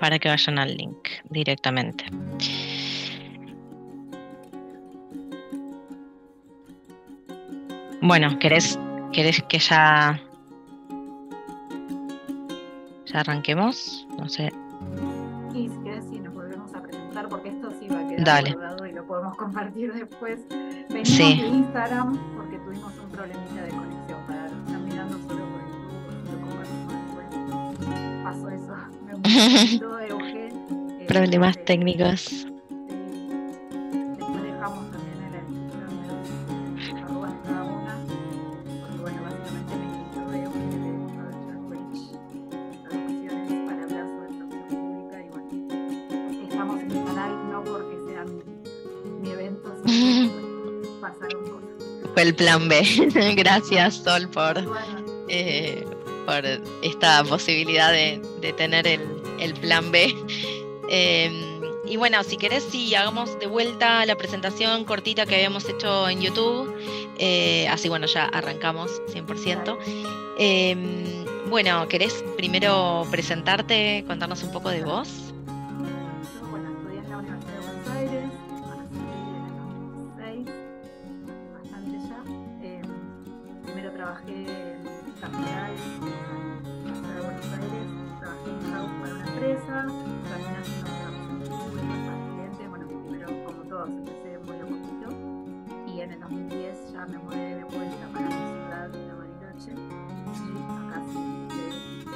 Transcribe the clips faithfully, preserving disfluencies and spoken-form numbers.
para que vayan al link directamente. Bueno, ¿querés, querés que ya, ya arranquemos? No sé. Y si querés, sí, nos volvemos a presentar, porque esto sí va a quedar Dale. guardado y lo podemos compartir después. Venimos sí. de Instagram, porque tuvimos un problemita de conexión para los que están mirando solo por YouTube, lo compartimos después. Pasó eso. Me gustó de Euge, eh, problemas de, técnicos. Después dejamos también en la descripción de los arrobas de cada una, porque bueno, básicamente me invitó de Euge de traducciones para hablar sobre traducción pública, y bueno, estamos en mi canal, no porque sea mi, mi evento, sino porque pasaron cosas. Fue el plan B. Gracias, Sol, por... Bueno, eh, por esta posibilidad de, de tener el, el plan B. Eh, y bueno, si querés, sí, hagamos de vuelta la presentación cortita que habíamos hecho en YouTube. Eh, así, bueno, ya arrancamos cien por ciento. Eh, bueno, ¿querés primero presentarte, contarnos un poco de vos? Bueno, estudié en la Universidad de Buenos Aires, en el dos mil seis, bastante ya. Eh, primero trabajé en capital, empresa, también haciendo traducciones para clientes. Bueno, primero, como todos, empecé muy a poquito, y en el dos mil diez ya me mudé de vuelta para mi ciudad, de Bariloche, y acá sí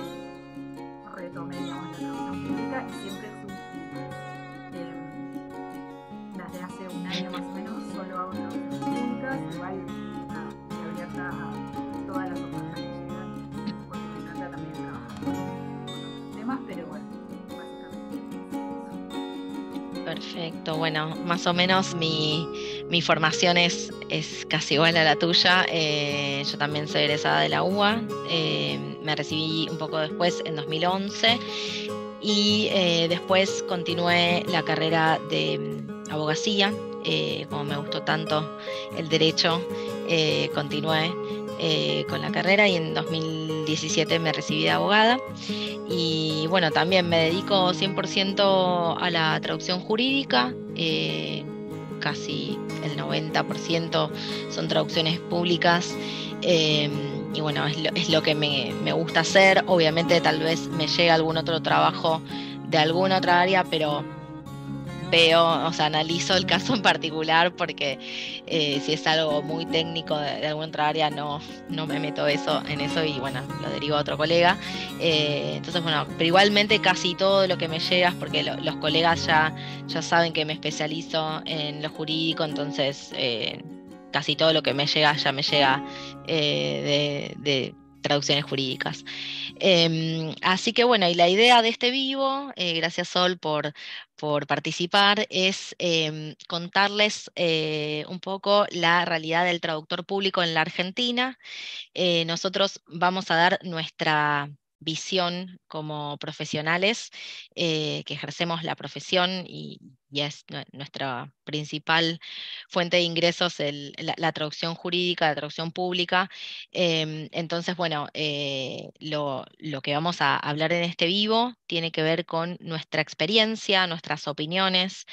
retomé, digamos, la traducción pública, y siempre fui eh, desde hace un año más o menos solo hago traducciones públicas, igual estoy abierta a todas las ofertas que llegan, porque me encanta también trabajar con temas, pero bueno. Perfecto, bueno, más o menos mi, mi formación es, es casi igual a la tuya. Eh, yo también soy egresada de la U B A, eh, me recibí un poco después, en dos mil once, y eh, después continué la carrera de abogacía. Eh, como me gustó tanto el derecho, eh, continué eh, con la carrera, y en dos mil diecisiete me recibí de abogada. Y bueno, también me dedico cien por ciento a la traducción jurídica, eh, casi el noventa por ciento son traducciones públicas, eh, y bueno, es lo, es lo que me, me gusta hacer. Obviamente tal vez me llega algún otro trabajo de alguna otra área, pero veo, o sea, analizo el caso en particular, porque eh, si es algo muy técnico de, de alguna otra área, no, no me meto eso, en eso, y bueno, lo derivo a otro colega. Eh, entonces, bueno, pero igualmente casi todo lo que me llega, porque lo, los colegas ya, ya saben que me especializo en lo jurídico, entonces eh, casi todo lo que me llega ya me llega eh, de... de traducciones jurídicas. Eh, así que bueno, y la idea de este vivo, eh, gracias Sol por, por participar, es eh, contarles eh, un poco la realidad del traductor público en la Argentina. Eh, nosotros vamos a dar nuestra visión como profesionales, eh, que ejercemos la profesión, y, y es nuestra principal fuente de ingresos el, la, la traducción jurídica, la traducción pública. Eh, entonces, bueno, eh, lo, lo que vamos a hablar en este vivo tiene que ver con nuestra experiencia, nuestras opiniones.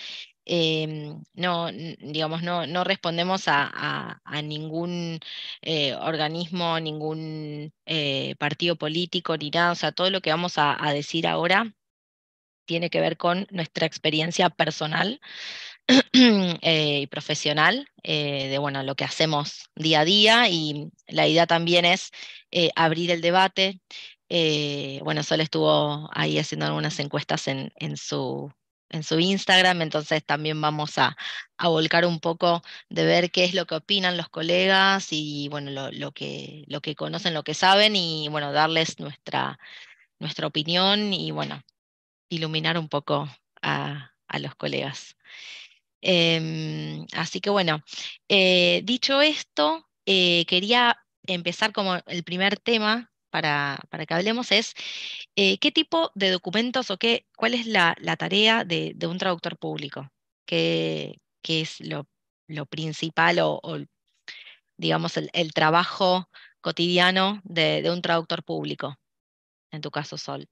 Eh, no, digamos, no, no respondemos a, a, a ningún eh, organismo, ningún eh, partido político ni nada. O sea, todo lo que vamos a, a decir ahora tiene que ver con nuestra experiencia personal eh, y profesional, eh, de bueno, lo que hacemos día a día, y la idea también es eh, abrir el debate. Eh, bueno, Sol estuvo ahí haciendo algunas encuestas en, en su... en su Instagram, entonces también vamos a, a volcar un poco de ver qué es lo que opinan los colegas, y bueno, lo, lo, que, lo que conocen, lo que saben, y bueno, darles nuestra, nuestra opinión, y bueno, iluminar un poco a, a los colegas. Eh, así que bueno, eh, dicho esto, eh, quería empezar como el primer tema para, para que hablemos es eh, qué tipo de documentos o qué, cuál es la, la tarea de, de un traductor público, qué, qué es lo, lo principal o, o digamos el, el trabajo cotidiano de, de un traductor público, en tu caso, Sol?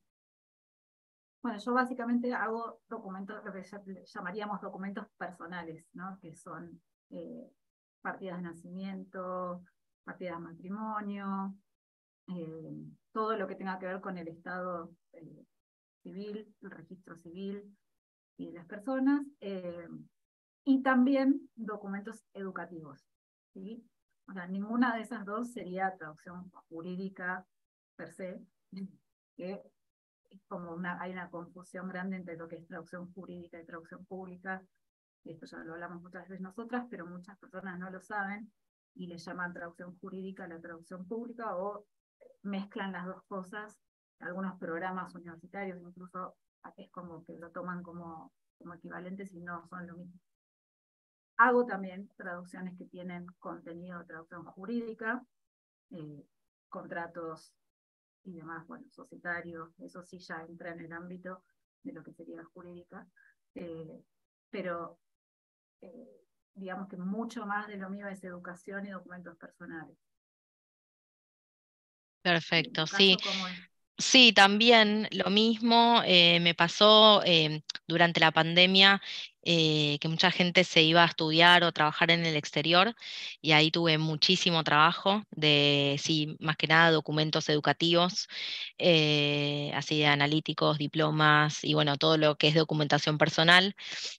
Bueno, yo básicamente hago documentos, lo que llamaríamos documentos personales, ¿no? Que son eh, partidas de nacimiento, partidas de matrimonio, eh, todo lo que tenga que ver con el estado eh, civil, el registro civil y las personas, eh, y también documentos educativos, ¿sí? O sea, ninguna de esas dos sería traducción jurídica per se, que es como una, hay una confusión grande entre lo que es traducción jurídica y traducción pública. Esto ya lo hablamos muchas veces nosotras, pero muchas personas no lo saben y le llaman traducción jurídica a la traducción pública, o mezclan las dos cosas. Algunos programas universitarios incluso es como que lo toman como, como equivalentes y no son lo mismo. Hago también traducciones que tienen contenido de traducción jurídica, eh, contratos y demás, bueno, societarios, eso sí ya entra en el ámbito de lo que sería jurídica, eh, pero eh, digamos que mucho más de lo mío es educación y documentos personales. Perfecto, sí. Sí, también lo mismo eh, me pasó eh, durante la pandemia, eh, que mucha gente se iba a estudiar o trabajar en el exterior, y ahí tuve muchísimo trabajo de, sí, más que nada documentos educativos, eh, así de analíticos, diplomas, y bueno, todo lo que es documentación personal.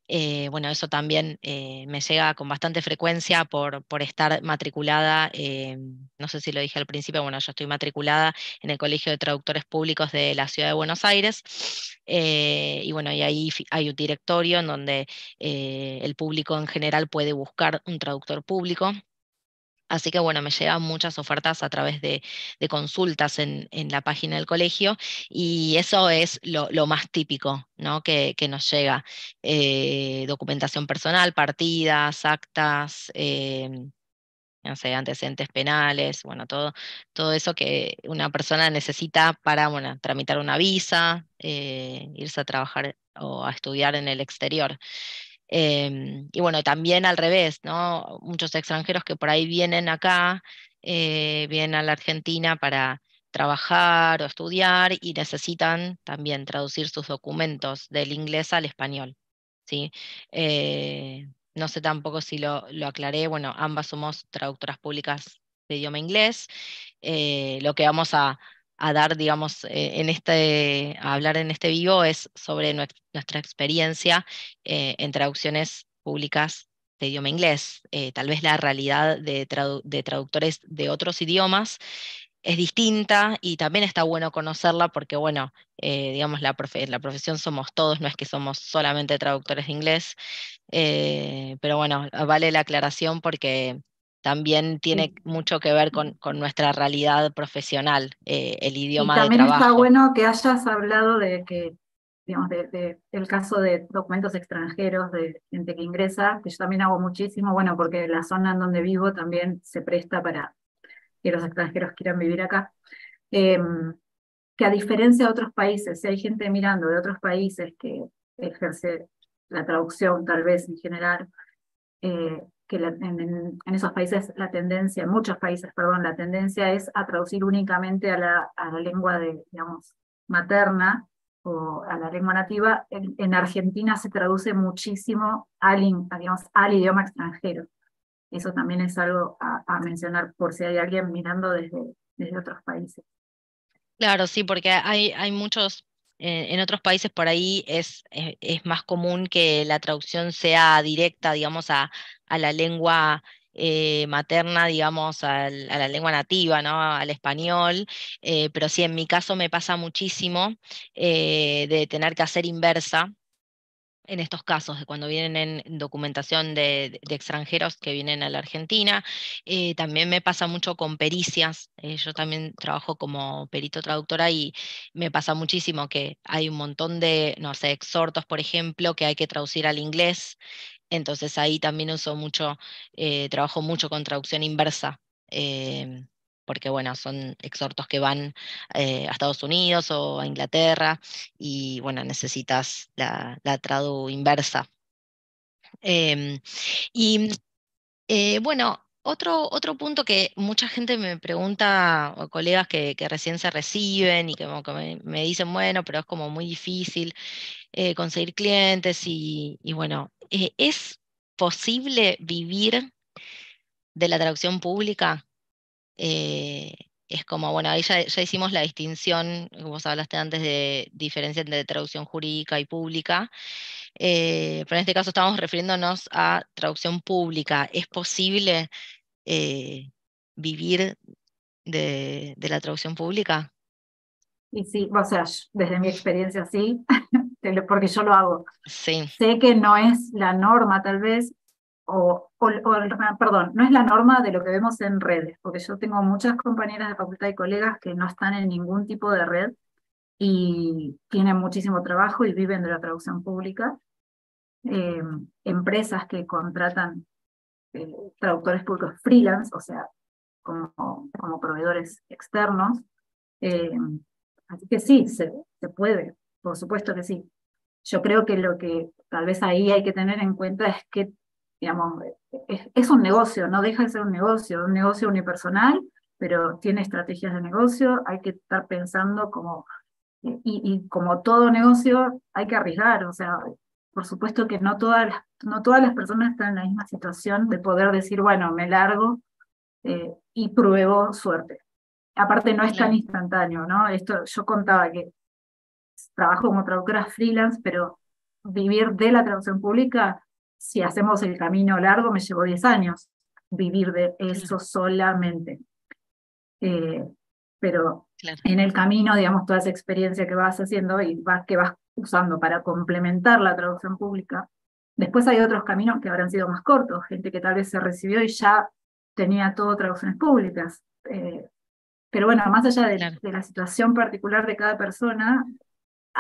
Eh, bueno, eso también eh, me llega con bastante frecuencia por, por estar matriculada, eh, no sé si lo dije al principio, bueno, yo estoy matriculada en el Colegio de Traductores Públicos de la Ciudad de Buenos Aires, eh, y bueno, y ahí hay un directorio en donde eh, el público en general puede buscar un traductor público. Así que bueno, me llegan muchas ofertas a través de, de consultas en, en la página del colegio, y eso es lo, lo más típico, ¿no? que, que nos llega. Eh, documentación personal, partidas, actas, eh, no sé, antecedentes penales, bueno, todo, todo eso que una persona necesita para, bueno, tramitar una visa, eh, irse a trabajar o a estudiar en el exterior. Eh, y bueno, también al revés, ¿no? Muchos extranjeros que por ahí vienen acá, eh, vienen a la Argentina para trabajar o estudiar, y necesitan también traducir sus documentos del inglés al español, ¿sí? Eh, no sé tampoco si lo, lo aclaré, bueno, ambas somos traductoras públicas de idioma inglés. Eh, lo que vamos a... a dar, digamos, en este, a hablar en este vivo es sobre nuestra experiencia eh, en traducciones públicas de idioma inglés. Eh, tal vez la realidad de, tradu de traductores de otros idiomas es distinta, y también está bueno conocerla porque, bueno, eh, digamos, la, profe la profesión somos todos, no es que somos solamente traductores de inglés, eh, pero bueno, vale la aclaración porque también tiene mucho que ver con, con nuestra realidad profesional, eh, el idioma de trabajo. También está bueno que hayas hablado de que, digamos, de, de, del caso de documentos extranjeros, de gente que ingresa, que yo también hago muchísimo, bueno, porque la zona en donde vivo también se presta para que los extranjeros quieran vivir acá. Eh, que a diferencia de otros países, si hay gente mirando de otros países que ejerce la traducción tal vez en general, eh, que la, en, en esos países la tendencia, en muchos países, perdón, la tendencia es a traducir únicamente a la, a la lengua de, digamos, materna o a la lengua nativa. En, en Argentina se traduce muchísimo al, digamos, al idioma extranjero. Eso también es algo a, a mencionar por si hay alguien mirando desde, desde otros países. Claro, sí, porque hay, hay muchos... En otros países por ahí es, es, es más común que la traducción sea directa, digamos, a, a la lengua eh, materna, digamos, al, a la lengua nativa, ¿no? Al español, eh, pero sí, en mi caso me pasa muchísimo eh, de tener que hacer inversa en estos casos, de cuando vienen en documentación de, de extranjeros que vienen a la Argentina. Eh, también me pasa mucho con pericias. Eh, yo también trabajo como perito traductora y me pasa muchísimo que hay un montón de, no sé, exhortos, por ejemplo, que hay que traducir al inglés. Entonces ahí también uso mucho, eh, trabajo mucho con traducción inversa, eh, porque bueno, son exhortos que van eh, a Estados Unidos o a Inglaterra, y bueno, necesitas la, la tradu inversa. Eh, y eh, bueno, Otro, otro punto que mucha gente me pregunta, o colegas que, que recién se reciben y que, que me, me dicen, bueno, pero es como muy difícil eh, conseguir clientes y, y bueno, eh, ¿es posible vivir de la traducción pública? Eh, es como, bueno, ahí ya, ya hicimos la distinción, vos hablaste antes de diferencia entre traducción jurídica y pública, eh, pero en este caso estamos refiriéndonos a traducción pública. ¿Es posible Eh, vivir de, de la traducción pública? Y sí, o sea, desde mi experiencia sí, porque yo lo hago. Sí. Sé que no es la norma tal vez, o, o, o perdón, no es la norma de lo que vemos en redes, porque yo tengo muchas compañeras de facultad y colegas que no están en ningún tipo de red y tienen muchísimo trabajo y viven de la traducción pública. Eh, empresas que contratan Eh, traductores públicos freelance, o sea, como, como proveedores externos. Eh, así que sí, se, se puede, por supuesto que sí. Yo creo que lo que tal vez ahí hay que tener en cuenta es que, digamos, es, es un negocio, no deja de ser un negocio, un negocio unipersonal, pero tiene estrategias de negocio, hay que estar pensando como, y, y como todo negocio, hay que arriesgar, o sea, por supuesto que no todas, las, no todas las personas están en la misma situación de poder decir, bueno, me largo eh, y pruebo suerte. Aparte no es tan instantáneo, ¿no? Esto, yo contaba que trabajo como traductora freelance, pero vivir de la traducción pública, si hacemos el camino largo, me llevó diez años vivir de eso solamente. Eh, pero claro, en el camino, digamos, toda esa experiencia que vas haciendo y vas, que vas usando para complementar la traducción pública. Después hay otros caminos que habrán sido más cortos, gente que tal vez se recibió y ya tenía todo traducciones públicas. Eh, pero bueno, más allá de, claro, de la situación particular de cada persona,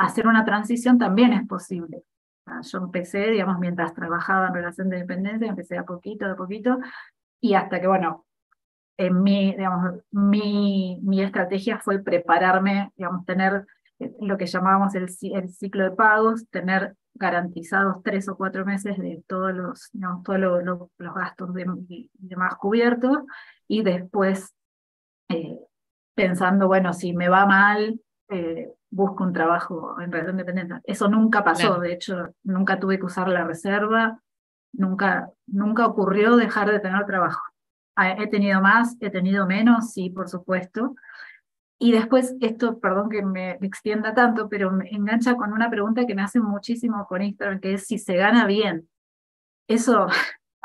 hacer una transición también es posible. O sea, yo empecé, digamos, mientras trabajaba en relación de dependencia, empecé a poquito, de poquito, y hasta que, bueno, en mi, digamos, mi, mi estrategia fue prepararme, digamos, tener lo que llamábamos el, el ciclo de pagos, tener garantizados tres o cuatro meses de todos los, no, todos los, los, los gastos de, y demás cubiertos, y después eh, pensando, bueno, si me va mal, eh, busco un trabajo en relación dependiente. Eso nunca pasó, claro, de hecho, nunca tuve que usar la reserva, nunca, nunca ocurrió dejar de tener trabajo. He tenido más, he tenido menos, sí, por supuesto. Y después, esto, perdón que me extienda tanto, pero me engancha con una pregunta que me hacen muchísimo con Instagram, que es si se gana bien. Eso,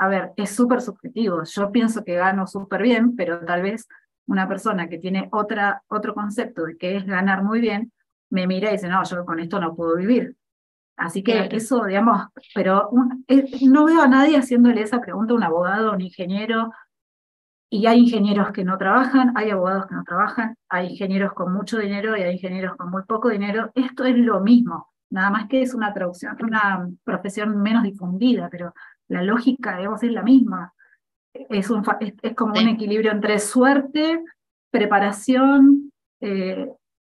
a ver, es súper subjetivo. Yo pienso que gano súper bien, pero tal vez una persona que tiene otra, otro concepto de qué es ganar muy bien, me mira y dice, no, yo con esto no puedo vivir. Así que claro, eso, digamos, pero un, no veo a nadie haciéndole esa pregunta a un abogado, a un ingeniero. Y hay ingenieros que no trabajan, hay abogados que no trabajan, hay ingenieros con mucho dinero y hay ingenieros con muy poco dinero. Esto es lo mismo, nada más que es una traducción, una profesión menos difundida, pero la lógica, digamos, es la misma. Es, un, es, es como sí, un equilibrio entre suerte, preparación, eh,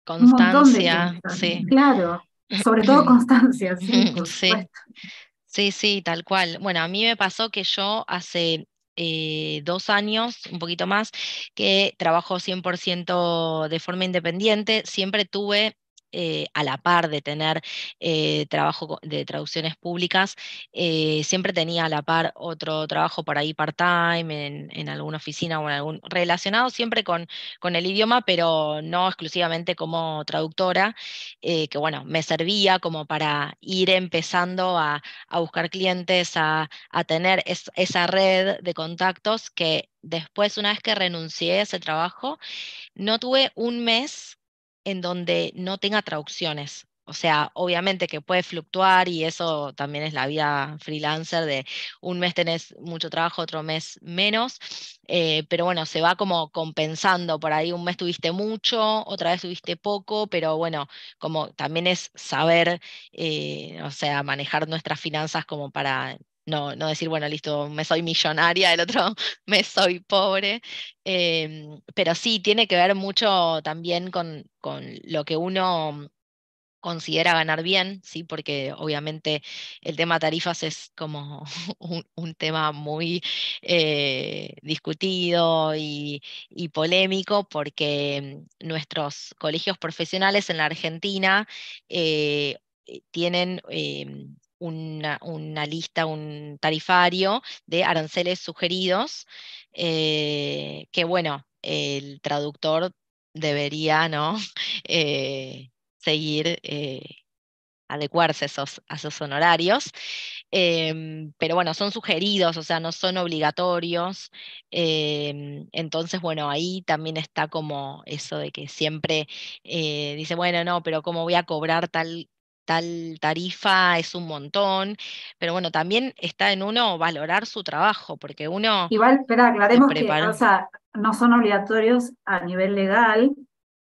constancia, sí. Claro, sobre todo constancia, sí, por sí, supuesto. Sí, sí, tal cual. Bueno, a mí me pasó que yo hace Eh, dos años, un poquito más, que trabajo cien por ciento de forma independiente. Siempre tuve, eh, a la par de tener eh, trabajo de traducciones públicas, eh, siempre tenía a la par otro trabajo por ahí part-time, en, en alguna oficina o en algún, relacionado siempre con, con el idioma, pero no exclusivamente como traductora, eh, que bueno, me servía como para ir empezando a, a buscar clientes, a, a tener es, esa red de contactos que después, una vez que renuncié a ese trabajo, no tuve un mes en donde no tenga traducciones. O sea, obviamente que puede fluctuar y eso también es la vida freelancer, de un mes tenés mucho trabajo, otro mes menos, eh, pero bueno, se va como compensando. Por ahí un mes tuviste mucho, otra vez tuviste poco, pero bueno, como también es saber, eh, o sea, manejar nuestras finanzas como para no, no decir, bueno, listo, me soy millonaria, el otro me soy pobre. Eh, pero sí, tiene que ver mucho también con, con lo que uno considera ganar bien, ¿sí? Porque obviamente el tema tarifas es como un, un tema muy eh, discutido y, y polémico, porque nuestros colegios profesionales en la Argentina eh, tienen eh, una, una lista, un tarifario de aranceles sugeridos, eh, que bueno, el traductor debería, ¿no? Eh, seguir, eh, adecuarse a esos, a esos honorarios, eh, pero bueno, son sugeridos, o sea, no son obligatorios, eh, entonces bueno, ahí también está como eso de que siempre eh, dice, bueno, no, pero ¿cómo voy a cobrar tal, tal tarifa? Es un montón, pero bueno, también está en uno valorar su trabajo, porque uno... Igual, espera, aclaremos que, o sea, no son obligatorios a nivel legal,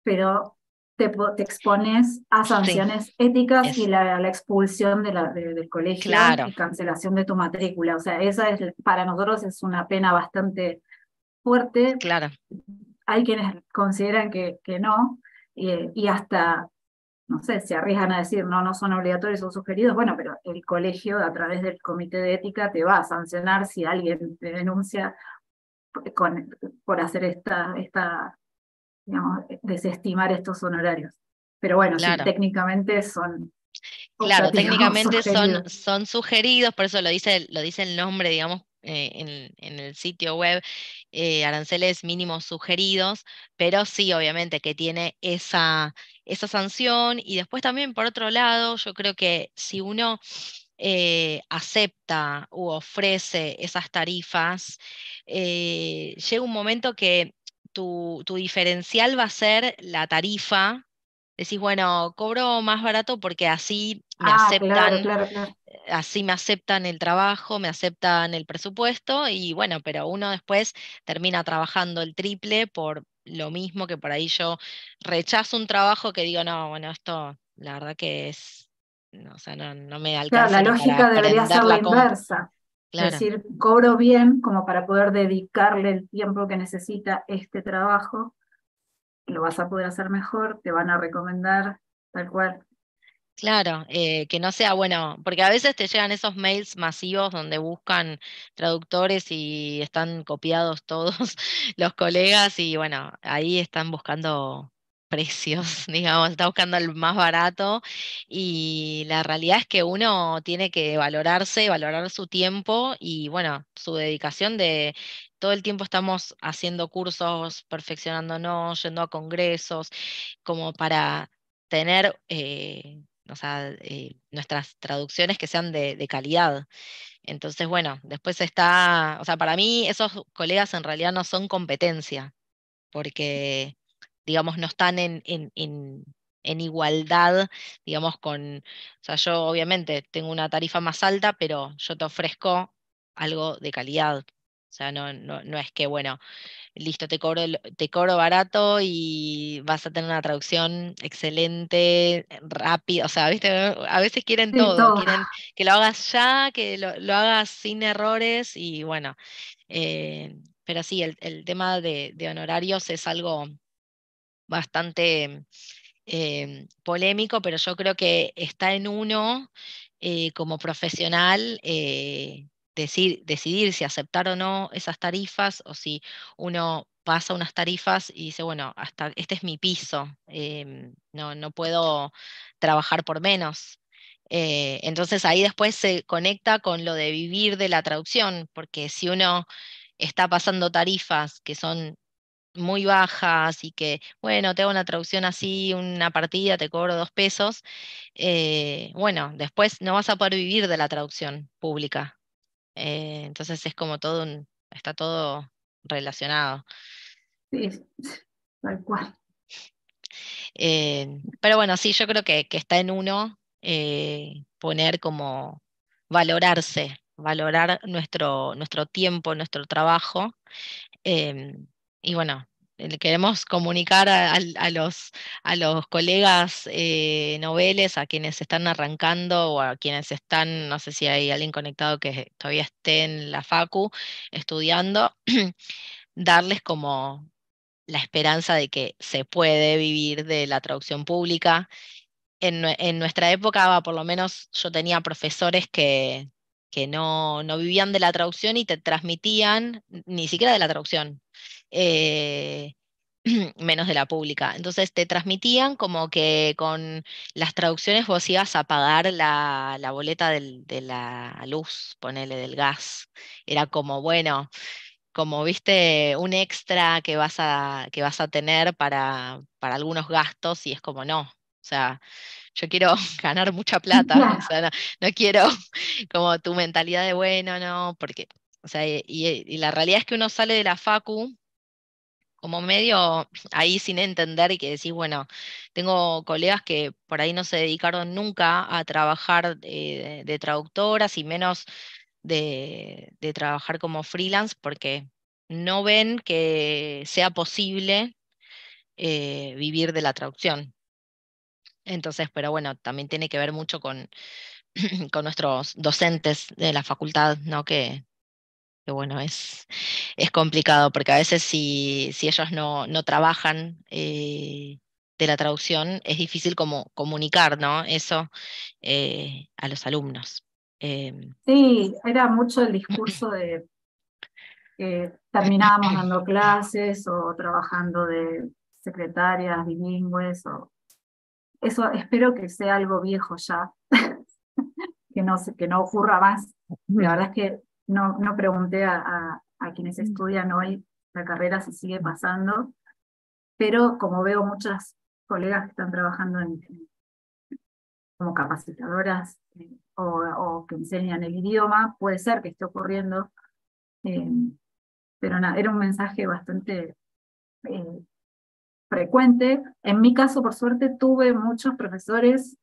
pero... Te, te expones a sanciones sí. éticas es. y la, la expulsión de la, de, del colegio claro. y cancelación de tu matrícula. O sea, esa es, para nosotros es una pena bastante fuerte. Claro. Hay quienes consideran que, que no, y, y hasta, no sé, se arriesgan a decir, no, no son obligatorios o sugeridos. Bueno, pero el colegio, a través del comité de ética, te va a sancionar si alguien te denuncia con, por hacer esta... esta digamos, desestimar estos honorarios. Pero bueno, claro. sí, técnicamente son... Claro, técnicamente sugeridos. Son, son sugeridos, por eso lo dice, lo dice el nombre, digamos, eh, en, en el sitio web, eh, aranceles mínimos sugeridos, pero sí, obviamente, que tiene esa, esa sanción. Y después también, por otro lado, yo creo que si uno eh, acepta u ofrece esas tarifas, eh, llega un momento que Tu, tu diferencial va a ser la tarifa. Decís, bueno, cobro más barato porque así me ah, aceptan, claro, claro, claro. así me aceptan el trabajo, me aceptan el presupuesto, y bueno, pero uno después termina trabajando el triple por lo mismo, que por ahí yo rechazo un trabajo que digo, no, bueno, esto la verdad que es, no, o sea, no, no me alcanza. Claro, la lógica para, debería para ser la inversa. Claro. Es decir, cobro bien como para poder dedicarle el tiempo que necesita este trabajo, lo vas a poder hacer mejor, te van a recomendar, tal cual. Claro, eh, que no sea bueno, porque a veces te llegan esos mails masivos donde buscan traductores y están copiados todos los colegas, y bueno, ahí están buscando... precios, digamos, está buscando el más barato, y la realidad es que uno tiene que valorarse, valorar su tiempo y bueno, su dedicación. De todo el tiempo estamos haciendo cursos, perfeccionándonos, yendo a congresos, como para tener eh, o sea, eh, nuestras traducciones que sean de, de calidad. Entonces bueno, después está, o sea, para mí esos colegas en realidad no son competencia, porque digamos, no están en, en, en, en igualdad, digamos, con, o sea, yo obviamente tengo una tarifa más alta, pero yo te ofrezco algo de calidad. O sea, no, no, no es que, bueno, listo, te cobro, te cobro barato y vas a tener una traducción excelente, rápida. O sea, ¿viste? A veces quieren sí, todo, todo, quieren que lo hagas ya, que lo, lo hagas sin errores, y bueno, eh, pero sí, el, el tema de, de honorarios es algo... bastante eh, polémico, pero yo creo que está en uno eh, como profesional eh, decir, decidir si aceptar o no esas tarifas, o si uno pasa unas tarifas y dice, bueno, hasta este es mi piso, eh, no, no puedo trabajar por menos. Eh, entonces ahí después se conecta con lo de vivir de la traducción, porque si uno está pasando tarifas que son muy baja, así que, bueno, te hago una traducción así, una partida, te cobro dos pesos, eh, bueno, después no vas a poder vivir de la traducción pública. Eh, entonces es como todo, un, está todo relacionado. Sí, tal cual. Eh, pero bueno, sí, yo creo que, que está en uno eh, poner como, valorarse, valorar nuestro, nuestro tiempo, nuestro trabajo, eh, y bueno, queremos comunicar a, a, a, los, a los colegas eh, noveles, a quienes están arrancando, o a quienes están, no sé si hay alguien conectado que todavía esté en la facu estudiando, darles como la esperanza de que se puede vivir de la traducción pública, en, en nuestra época, por lo menos yo tenía profesores que, que no, no vivían de la traducción y te transmitían, ni siquiera de la traducción, eh, menos de la pública. Entonces te transmitían como que con las traducciones vos ibas a pagar la, la boleta del, de la luz, ponele, del gas. Era como, bueno, como viste, un extra que vas a, que vas a tener para, para algunos gastos, y es como no, o sea, yo quiero ganar mucha plata, no. O sea, no, no quiero como tu mentalidad de bueno, no, porque, o sea, y, y la realidad es que uno sale de la facu como medio ahí sin entender, y que decís, bueno, tengo colegas que por ahí no se dedicaron nunca a trabajar de, de traductoras, y menos de, de trabajar como freelance, porque no ven que sea posible eh, vivir de la traducción. Entonces, pero bueno, también tiene que ver mucho con, con nuestros docentes de la facultad, ¿no? Que, que bueno, es, es complicado, porque a veces si, si ellos no, no trabajan eh, de la traducción, es difícil como comunicar, ¿no? Eso eh, a los alumnos. Eh, sí, era mucho el discurso de que eh, terminábamos dando clases o trabajando de secretarias bilingües, o eso espero que sea algo viejo ya, que, no, que no ocurra más. La verdad es que no, no pregunté a, a, a quienes estudian hoy la carrera si sigue pasando, pero como veo muchas colegas que están trabajando en, como capacitadoras, eh, O, o que enseñan el idioma, puede ser que esté ocurriendo, eh, pero nada, era un mensaje bastante eh, frecuente. En mi caso, por suerte, tuve muchos profesores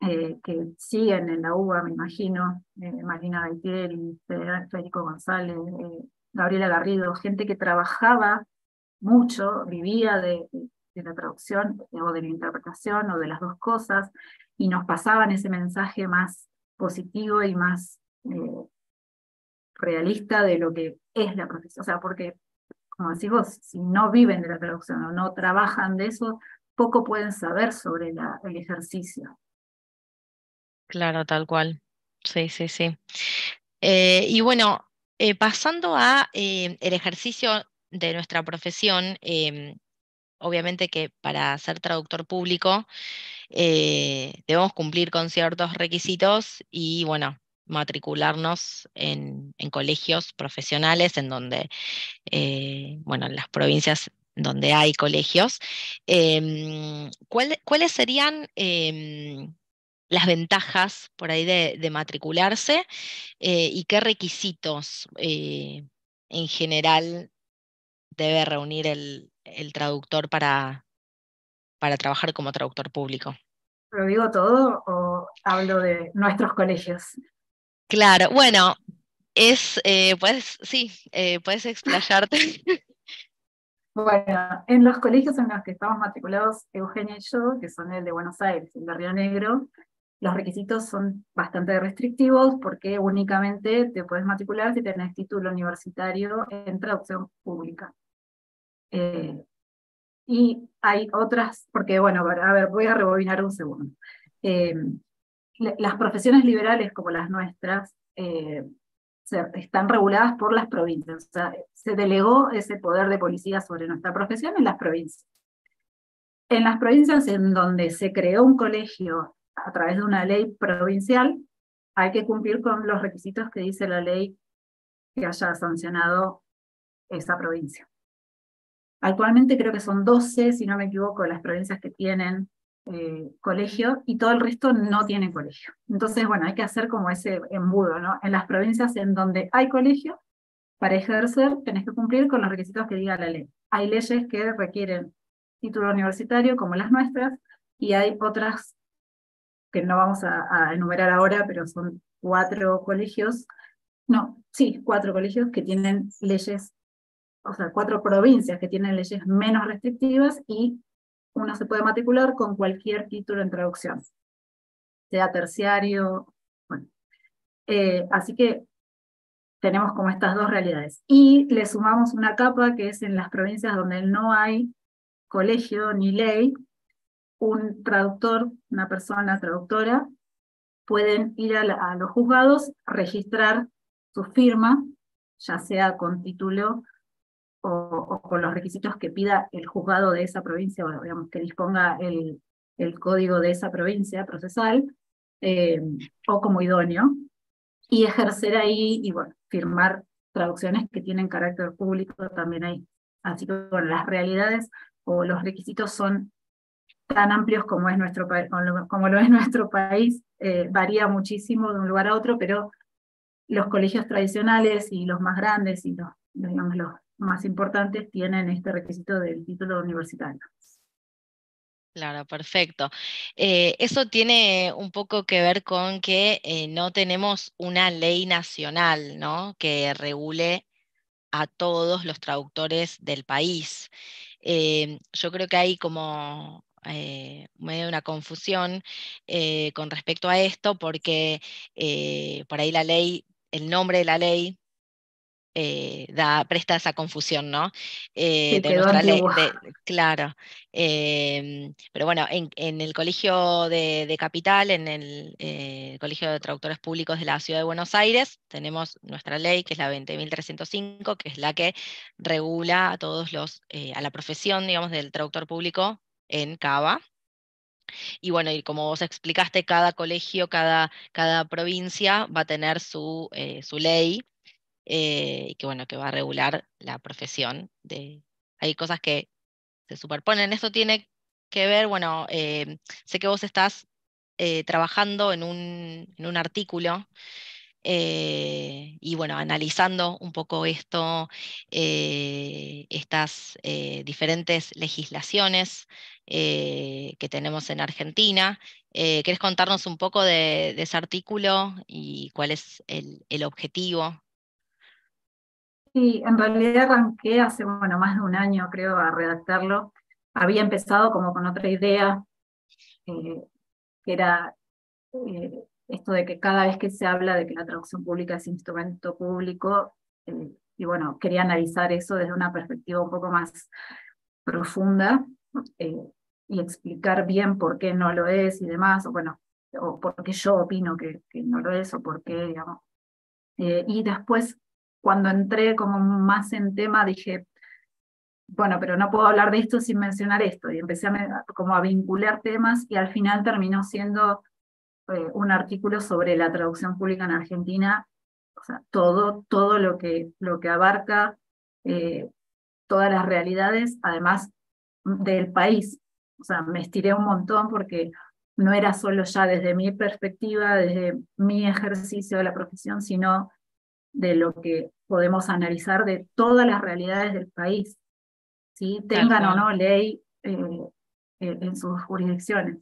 eh, que siguen en la U B A, me imagino, eh, Marina Vaitiel, Federico González, eh, Gabriela Garrido, gente que trabajaba mucho, vivía de, de la traducción, o de la interpretación, o de las dos cosas, y nos pasaban ese mensaje más positivo y más eh, realista de lo que es la profesión. O sea, porque, como decís vos, si no viven de la traducción o no trabajan de eso, poco pueden saber sobre la, el ejercicio. Claro, tal cual. Sí, sí, sí. Eh, y bueno, eh, pasando a eh, el ejercicio de nuestra profesión, eh, obviamente que para ser traductor público eh, debemos cumplir con ciertos requisitos y, bueno, matricularnos en, en colegios profesionales en donde, eh, bueno, en las provincias donde hay colegios. Eh, ¿cuál, ¿Cuáles serían eh, las ventajas por ahí de, de matricularse eh, y qué requisitos eh, en general debe reunir el el traductor para, para trabajar como traductor público? ¿Lo digo todo o hablo de nuestros colegios? Claro, bueno, es, eh, pues, sí, eh, puedes explayarte. Bueno, en los colegios en los que estamos matriculados, Eugenia y yo, que son el de Buenos Aires, el de Río Negro, los requisitos son bastante restrictivos porque únicamente te puedes matricular si tenés título universitario en traducción pública. Eh, y hay otras, porque bueno, a ver, voy a rebobinar un segundo. Eh, las profesiones liberales como las nuestras eh, se, están reguladas por las provincias, o sea, se delegó ese poder de policía sobre nuestra profesión en las provincias. En las provincias en donde se creó un colegio a través de una ley provincial, hay que cumplir con los requisitos que dice la ley que haya sancionado esa provincia. Actualmente creo que son doce, si no me equivoco, las provincias que tienen eh, colegio, y todo el resto no tiene colegio. Entonces, bueno, hay que hacer como ese embudo, ¿no? En las provincias en donde hay colegio, para ejercer tenés que cumplir con los requisitos que diga la ley. Hay leyes que requieren título universitario, como las nuestras, y hay otras que no vamos a, a enumerar ahora, pero son cuatro colegios, no, sí, cuatro colegios que tienen leyes, o sea, cuatro provincias que tienen leyes menos restrictivas, y uno se puede matricular con cualquier título en traducción, sea terciario, bueno. Eh, así que tenemos como estas dos realidades. Y le sumamos una capa que es en las provincias donde no hay colegio ni ley, un traductor, una persona traductora, pueden ir a, la, a los juzgados, registrar su firma, ya sea con título o, o con los requisitos que pida el juzgado de esa provincia, o digamos que disponga el, el código de esa provincia procesal, eh, o como idóneo, y ejercer ahí, y bueno, firmar traducciones que tienen carácter público también ahí. Así que bueno, las realidades o los requisitos son tan amplios como, es nuestro, como lo es nuestro país, eh, varía muchísimo de un lugar a otro, pero los colegios tradicionales y los más grandes y los, digamos, los más importantes tienen este requisito del título universitario. Claro, perfecto. Eh, eso tiene un poco que ver con que eh, no tenemos una ley nacional, ¿no?, que regule a todos los traductores del país. Eh, yo creo que hay como eh, medio una confusión eh, con respecto a esto, porque eh, por ahí la ley, el nombre de la ley eh, da, presta esa confusión, ¿no? Eh, de nuestra ley, de, claro. Eh, pero bueno, en, en el Colegio de, de Capital, en el eh, Colegio de Traductores Públicos de la Ciudad de Buenos Aires, tenemos nuestra ley, que es la veinte mil trescientos cinco, que es la que regula a todos los, eh, a la profesión, digamos, del traductor público en CABA. Y bueno, y como vos explicaste, cada colegio, cada, cada provincia va a tener su, eh, su ley, eh, y que bueno, que va a regular la profesión. De... Hay cosas que se superponen. Esto tiene que ver, bueno, eh, sé que vos estás eh, trabajando en un, en un artículo eh, y bueno, analizando un poco esto, eh, estas eh, diferentes legislaciones eh, que tenemos en Argentina. Eh, ¿Querés contarnos un poco de, de ese artículo y cuál es el, el objetivo? Sí, en realidad arranqué hace bueno, más de un año, creo, a redactarlo. Había empezado como con otra idea, eh, que era eh, esto de que cada vez que se habla de que la traducción pública es instrumento público, eh, y bueno, quería analizar eso desde una perspectiva un poco más profunda, eh, y explicar bien por qué no lo es y demás, o bueno, o por qué yo opino que, que no lo es, o por qué, digamos. Eh, y después, cuando entré como más en tema, dije, bueno, pero no puedo hablar de esto sin mencionar esto, y empecé a, como a vincular temas, y al final terminó siendo eh, un artículo sobre la traducción pública en Argentina, o sea, todo, todo lo que, lo que abarca, eh, todas las realidades, además del país. O sea, me estiré un montón porque no era solo ya desde mi perspectiva, desde mi ejercicio de la profesión, sino de lo que podemos analizar de todas las realidades del país, ¿sí? Tengan o no ley eh, en sus jurisdicciones.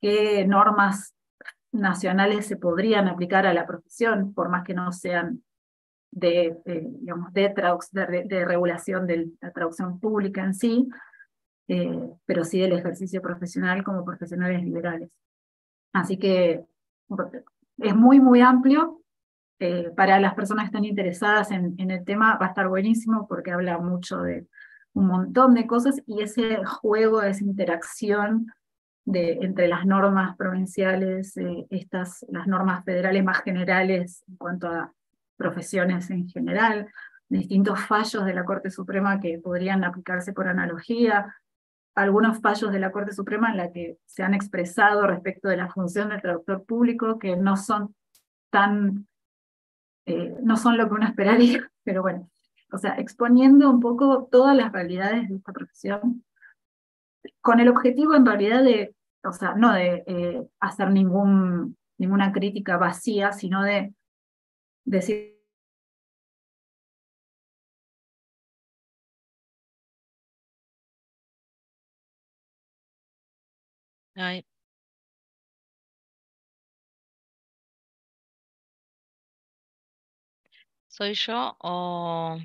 ¿Qué normas nacionales se podrían aplicar a la profesión, por más que no sean de, eh, digamos, de, de, de regulación de la traducción pública en sí, eh, pero sí del ejercicio profesional como profesionales liberales? Así que es muy, muy amplio. Eh, para las personas que están interesadas en, en el tema va a estar buenísimo, porque habla mucho de un montón de cosas, y ese juego, esa interacción de, entre las normas provinciales, eh, estas, las normas federales más generales en cuanto a profesiones en general, distintos fallos de la Corte Suprema que podrían aplicarse por analogía, algunos fallos de la Corte Suprema en la que se han expresado respecto de la función del traductor público, que no son tan... Eh, no son lo que uno esperaría, pero bueno, o sea, exponiendo un poco todas las realidades de esta profesión, con el objetivo en realidad de, o sea, no de eh, hacer ningún, ninguna crítica vacía, sino de decir... Ay. ¿Soy yo o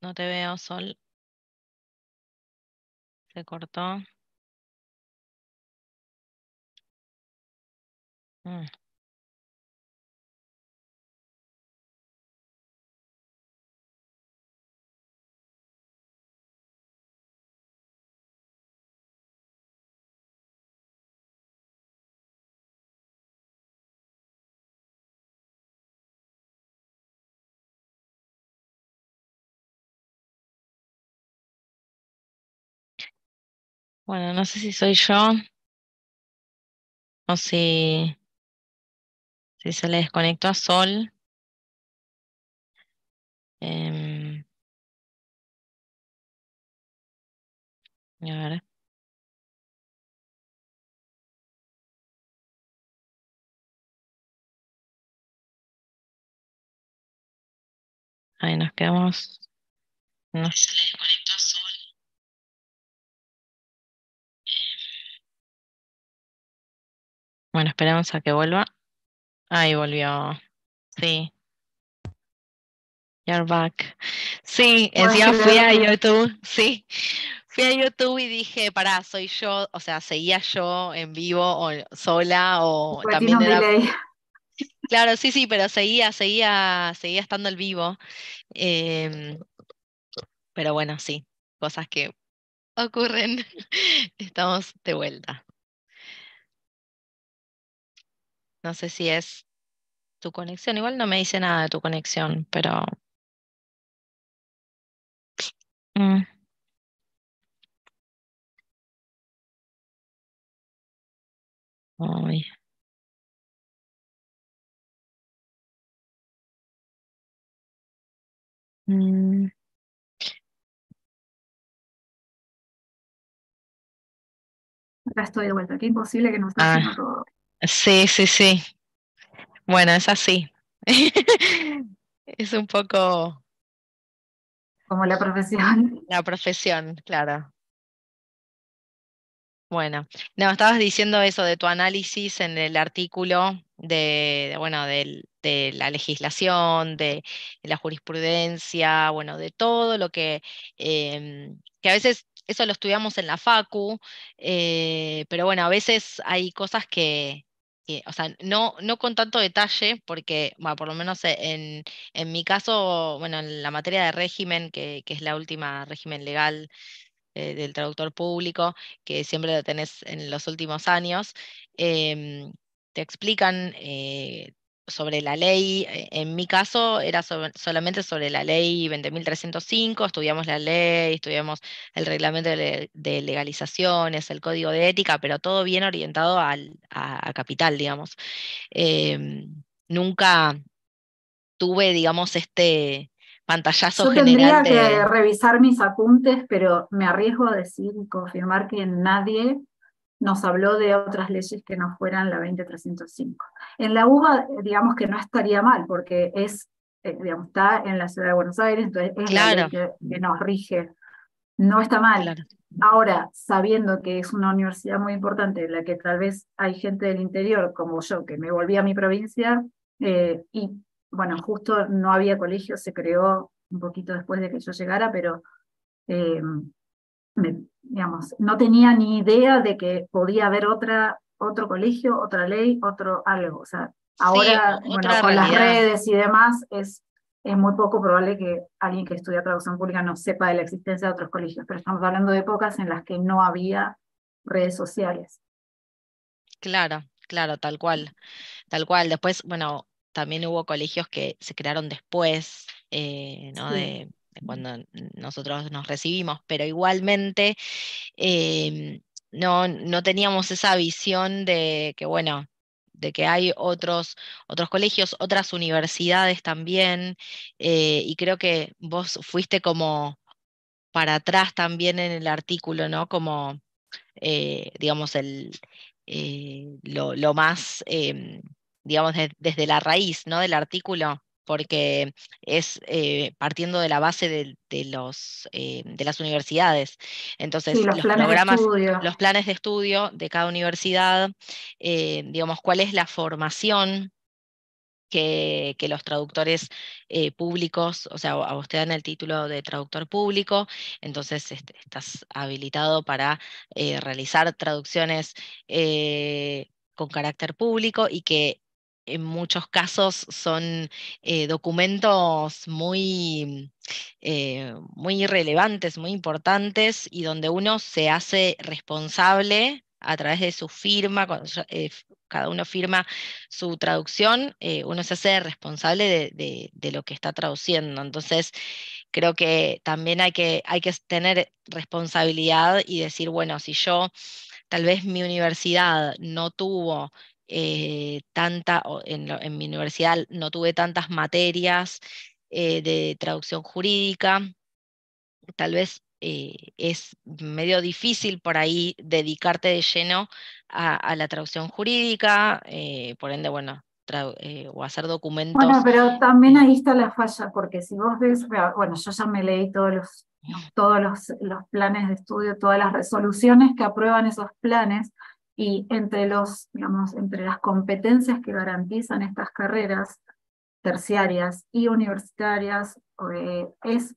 no te veo, Sol? Se cortó. Mm. Bueno, no sé si soy yo o si, si se le desconectó a Sol. Eh, a ver. Ahí nos quedamos. No. Se le desconectó a Sol. Bueno, esperamos a que vuelva. Ahí volvió. Sí. You're back. Sí, encima fui a YouTube. Sí. Fui a YouTube y dije, pará, soy yo. O sea, seguía yo en vivo o sola o pues también era... Claro, sí, sí, pero seguía, seguía, seguía estando el vivo. Eh, pero bueno, sí, cosas que ocurren. Estamos de vuelta. No sé si es tu conexión. Igual no me dice nada de tu conexión, pero... Mm. Ay. Mm. Acá estoy de vuelta. Qué imposible que nos ah. hagan todo. Sí, sí, sí. Bueno, es así. Es un poco... Como la profesión. La profesión, claro. Bueno, no, estabas diciendo eso de tu análisis en el artículo de, de bueno, de, de la legislación, de, de la jurisprudencia, bueno, de todo lo que, eh, que a veces... Eso lo estudiamos en la facu, eh, pero bueno, a veces hay cosas que, que o sea, no, no con tanto detalle, porque, bueno, por lo menos en, en mi caso, bueno, en la materia de régimen, que, que es la última régimen legal eh, del traductor público, que siempre lo tenés en los últimos años, eh, te explican eh, sobre la ley. En mi caso era sobre, solamente sobre la ley veinte mil trescientos cinco, estudiamos la ley, estudiamos el reglamento de, de legalizaciones, el código de ética, pero todo bien orientado al, a, a capital, digamos. Eh, nunca tuve, digamos, este pantallazo general. Yo tendría de... que revisar mis apuntes, pero me arriesgo a decir y confirmar que nadie... nos habló de otras leyes que no fueran la veinte mil trescientos cinco. En la U B A, digamos que no estaría mal, porque es, eh, digamos, está en la Ciudad de Buenos Aires, entonces es claro. La ley que, que nos rige. No está mal. Claro. Ahora, sabiendo que es una universidad muy importante, en la que tal vez hay gente del interior, como yo, que me volví a mi provincia, eh, y bueno, justo no había colegio, se creó un poquito después de que yo llegara, pero... Eh, Me, digamos, no tenía ni idea de que podía haber otra, otro colegio, otra ley, otro algo. O sea, ahora sí, bueno, con realidad. Las redes y demás es, es muy poco probable que alguien que estudia traducción pública no sepa de la existencia de otros colegios, pero estamos hablando de épocas en las que no había redes sociales. Claro, claro, tal cual, tal cual. Después, bueno, también hubo colegios que se crearon después, eh, ¿no? Sí. De... cuando nosotros nos recibimos, pero igualmente eh, no, no teníamos esa visión de que, bueno, de que hay otros, otros colegios, otras universidades también, eh, y creo que vos fuiste como para atrás también en el artículo, ¿no? Como, eh, digamos, el, eh, lo, lo más, eh, digamos, de, desde la raíz, ¿no? Del artículo. Porque es eh, partiendo de la base de, de, los, eh, de las universidades. Entonces, sí, los, los programas, los planes de estudio de cada universidad, eh, digamos, cuál es la formación que, que los traductores eh, públicos, o sea, a vos te dan el título de traductor público, entonces este, estás habilitado para eh, realizar traducciones eh, con carácter público y que en muchos casos son eh, documentos muy, eh, muy relevantes, muy importantes, y donde uno se hace responsable a través de su firma, cuando, eh, cada uno firma su traducción, eh, uno se hace responsable de, de, de lo que está traduciendo. Entonces, creo que también hay que, hay que tener responsabilidad y decir, bueno, si yo, tal vez mi universidad no tuvo eh, tanta, en, en mi universidad no tuve tantas materias eh, de traducción jurídica, tal vez eh, es medio difícil por ahí dedicarte de lleno a, a la traducción jurídica, eh, por ende, bueno, Eh, o hacer documentos. Bueno, pero también ahí está la falla, porque si vos ves, bueno, yo ya me leí todos los, todos los, los planes de estudio, todas las resoluciones que aprueban esos planes, y entre los, digamos, entre las competencias que garantizan estas carreras terciarias y universitarias, eh, es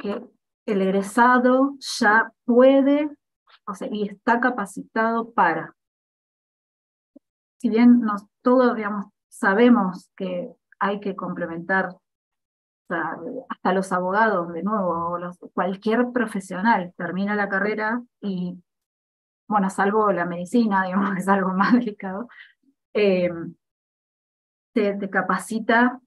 que el egresado ya puede, o sea, y está capacitado para. Si bien nos, todos, digamos, sabemos que hay que complementar, o sea, hasta los abogados, de nuevo, los, cualquier profesional termina la carrera y, bueno, salvo la medicina, digamos, es algo más delicado, eh, te, te capacita,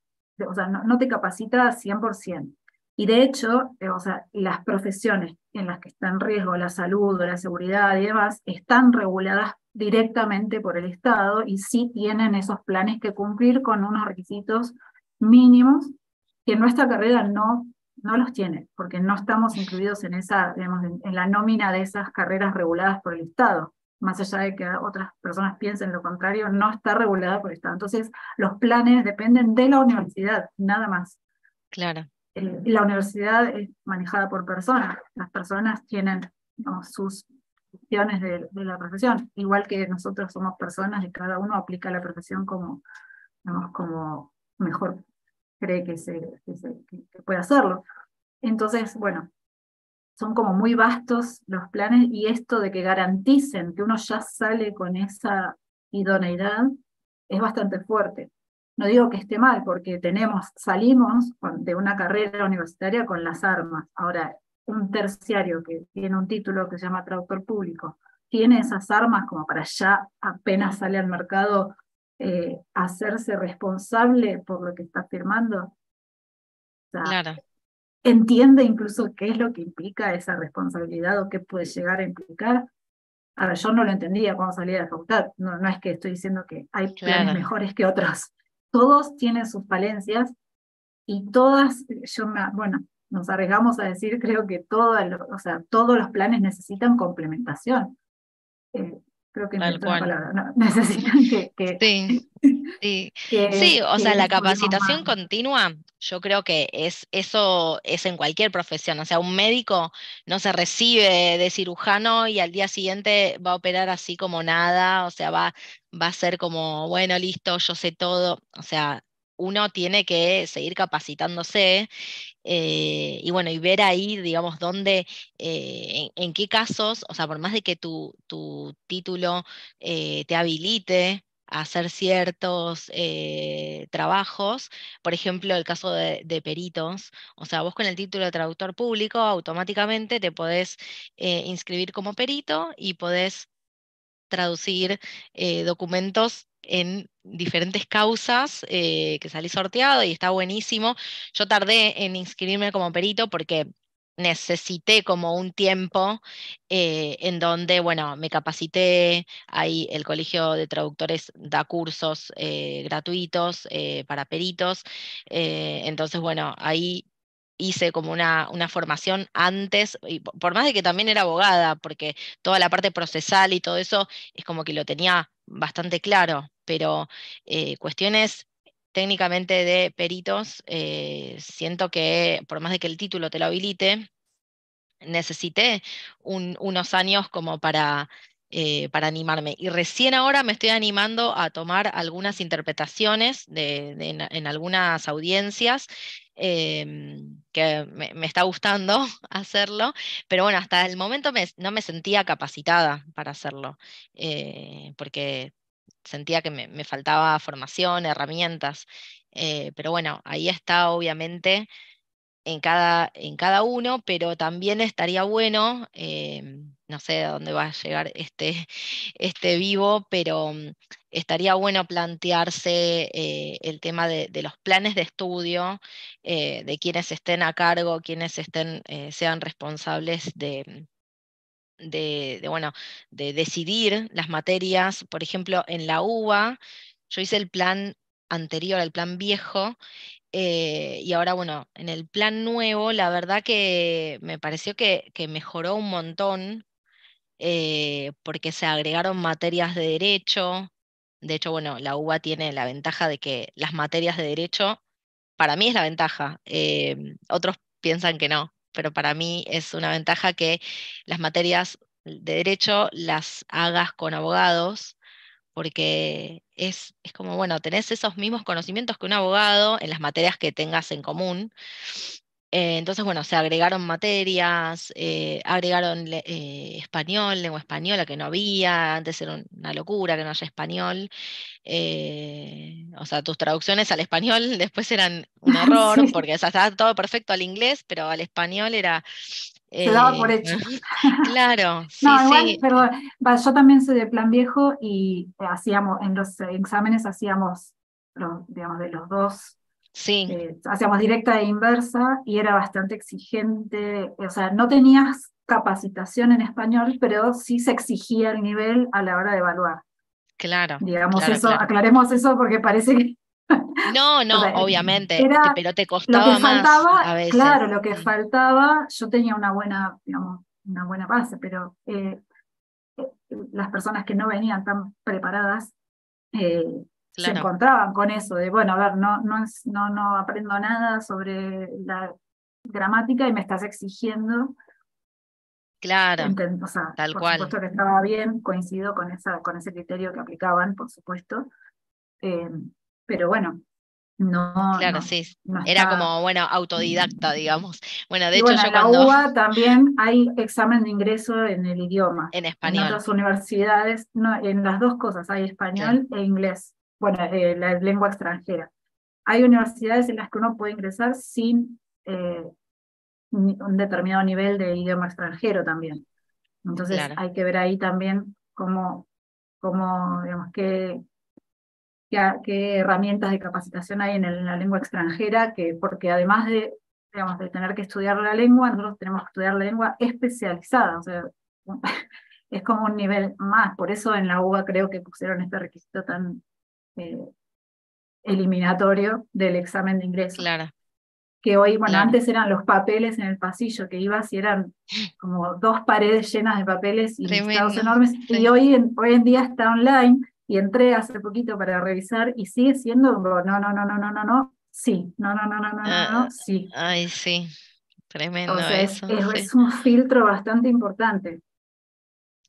o sea, no, no te capacita cien por ciento. Y de hecho, eh, o sea, las profesiones en las que está en riesgo la salud, la seguridad y demás, están reguladas directamente por el Estado y sí tienen esos planes que cumplir con unos requisitos mínimos que en nuestra carrera no, no los tienen, porque no estamos incluidos en, esa, digamos, en, en la nómina de esas carreras reguladas por el Estado. Más allá de que otras personas piensen lo contrario, no está regulada por el Estado. Entonces, los planes dependen de la universidad, nada más. Claro. Eh, la universidad es manejada por personas. Las personas tienen, digamos, sus... De, de la profesión, igual que nosotros somos personas y cada uno aplica la profesión como, digamos, como mejor cree que, se, que, se, que puede hacerlo. Entonces, bueno, son como muy vastos los planes, y esto de que garanticen que uno ya sale con esa idoneidad es bastante fuerte. No digo que esté mal, porque tenemos, salimos de una carrera universitaria con las armas. Ahora, un terciario que tiene un título que se llama traductor público, tiene esas armas como para ya, apenas sale al mercado, eh, hacerse responsable por lo que está firmando. O sea, claro. Entiende incluso qué es lo que implica esa responsabilidad o qué puede llegar a implicar. A ver, yo no lo entendía cuando salía de la facultad, no, no es que estoy diciendo que hay planes claro. mejores que otros. Todos tienen sus falencias y todas, yo me, bueno, nos arriesgamos a decir, creo que todo lo, o sea, todos los planes necesitan complementación. Eh, creo que tal cual. Palabra, no, necesitan que... que sí, sí. Que, sí, o que sea, la capacitación continua, yo creo que es, eso es en cualquier profesión. O sea, un médico no se recibe de cirujano y al día siguiente va a operar así como nada, o sea, va, va a ser como, bueno, listo, yo sé todo, o sea... Uno tiene que seguir capacitándose eh, y bueno, y ver ahí, digamos, dónde, eh, en, en qué casos, o sea, por más de que tu, tu título eh, te habilite a hacer ciertos eh, trabajos, por ejemplo, el caso de, de peritos, o sea, vos con el título de traductor público automáticamente te podés eh, inscribir como perito y podés traducir eh, documentos en diferentes causas eh, que salí sorteado y está buenísimo. Yo tardé en inscribirme como perito porque necesité como un tiempo eh, en donde, bueno, me capacité, ahí el Colegio de Traductores da cursos eh, gratuitos eh, para peritos, eh, entonces, bueno, ahí hice como una, una formación antes, y por más de que también era abogada, porque toda la parte procesal y todo eso es como que lo tenía bastante claro, pero eh, cuestiones técnicamente de peritos, eh, siento que por más de que el título te lo habilite, necesité un, unos años como para, eh, para animarme. Y recién ahora me estoy animando a tomar algunas interpretaciones de, de, en, en algunas audiencias, Eh, que me, me está gustando hacerlo, pero bueno, hasta el momento me, no me sentía capacitada para hacerlo, eh, porque sentía que me, me faltaba formación, herramientas, eh, pero bueno, ahí está obviamente en cada, en cada uno, pero también estaría bueno, eh, no sé a dónde va a llegar este, este vivo, pero estaría bueno plantearse eh, el tema de, de los planes de estudio, eh, de quienes estén a cargo, quienes estén, eh, sean responsables de... De, de, bueno, de decidir las materias. Por ejemplo, en la UBA, yo hice el plan anterior, el plan viejo, eh, y ahora, bueno, en el plan nuevo, la verdad que me pareció que, que mejoró un montón, eh, porque se agregaron materias de derecho. De hecho, bueno, la UBA tiene la ventaja de que las materias de derecho, para mí es la ventaja, eh, otros piensan que no, pero para mí es una ventaja que las materias de derecho las hagas con abogados, porque es, es como, bueno, tenés esos mismos conocimientos que un abogado en las materias que tengas en común. Eh, entonces, bueno, se agregaron materias, eh, agregaron eh, español, lengua española, que no había, antes era una locura que no haya español. Eh, o sea, tus traducciones al español después eran un error, sí, porque o sea, estaba todo perfecto al inglés, pero al español era... Eh, se daba por hecho. Claro, sí, no, igual, sí. Pero, yo también soy de plan viejo y hacíamos, en los exámenes hacíamos, los, digamos, de los dos, sí. Eh, hacíamos directa e inversa, y era bastante exigente. O sea, no tenías capacitación en español, pero sí se exigía el nivel a la hora de evaluar. Claro. Digamos claro, eso, claro. Aclaremos eso porque parece que... No, no, o sea, obviamente, era, pero te costaba faltaba, más a veces. Claro, lo que faltaba, yo tenía una buena, digamos, una buena base, pero eh, las personas que no venían tan preparadas eh, claro. se encontraban con eso de, bueno, a ver, no, no, no, no aprendo nada sobre la gramática y me estás exigiendo... Claro, o sea, tal por cual. Por supuesto que estaba bien, coincido con, esa, con ese criterio que aplicaban, por supuesto. Eh, pero bueno, no... Claro, no, sí, no era estaba... como, bueno, autodidacta, digamos. Bueno, de y hecho bueno, yo la cuando... UBA también hay examen de ingreso en el idioma. En español. En otras universidades, no, en las dos cosas, hay español sí. e inglés, bueno, eh, la lengua extranjera. Hay universidades en las que uno puede ingresar sin... Eh, un determinado nivel de idioma extranjero también. Entonces claro. hay que ver ahí también cómo, cómo digamos, qué, qué, qué herramientas de capacitación hay en, el, en la lengua extranjera, que, porque además de, digamos, de tener que estudiar la lengua, nosotros tenemos que estudiar la lengua especializada, o sea, es como un nivel más, por eso en la UBA creo que pusieron este requisito tan eh, eliminatorio del examen de ingreso. Claro. Que hoy, bueno, claro. antes eran los papeles en el pasillo, que ibas y eran como dos paredes llenas de papeles y listados enormes, sí. y hoy en, hoy en día está online, y entré hace poquito para revisar, y sigue siendo, no, no, no, no, no, no, no, sí, no, no, no, no, no, ah, no, sí. Ay, sí, tremendo o sea, eso. Es, sí. es un filtro bastante importante.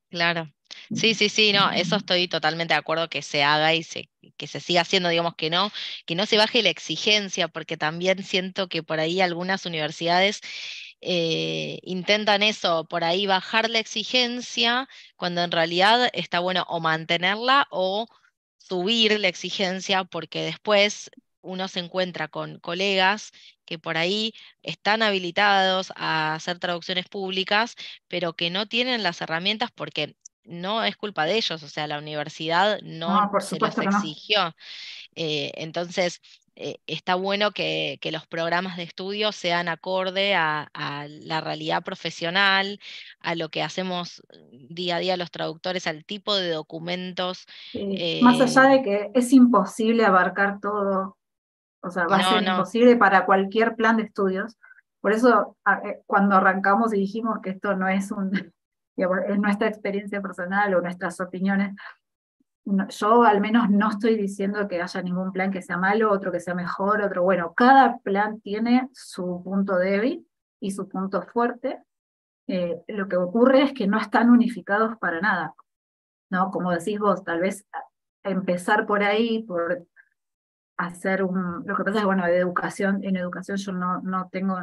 Claro. Sí, sí, sí, no, eso estoy totalmente de acuerdo que se haga y se, que se siga haciendo, digamos, que no, que no se baje la exigencia, porque también siento que por ahí algunas universidades eh, intentan eso, por ahí bajar la exigencia, cuando en realidad está bueno o mantenerla o subir la exigencia, porque después uno se encuentra con colegas que por ahí están habilitados a hacer traducciones públicas, pero que no tienen las herramientas porque... No es culpa de ellos, o sea, la universidad no, no se los exigió. No. Eh, entonces, eh, está bueno que, que los programas de estudio sean acorde a, a la realidad profesional, a lo que hacemos día a día los traductores, al tipo de documentos. Sí. Eh, Más allá de que es imposible abarcar todo, o sea, va no, a ser no. imposible para cualquier plan de estudios. Por eso, cuando arrancamos y dijimos que esto no es un... es nuestra experiencia personal o nuestras opiniones, no, yo al menos no estoy diciendo que haya ningún plan que sea malo, otro que sea mejor, otro bueno, cada plan tiene su punto débil y su punto fuerte, eh, lo que ocurre es que no están unificados para nada, ¿no? Como decís vos, tal vez empezar por ahí, por hacer un, lo que pasa es que bueno, de educación, en educación yo no, no tengo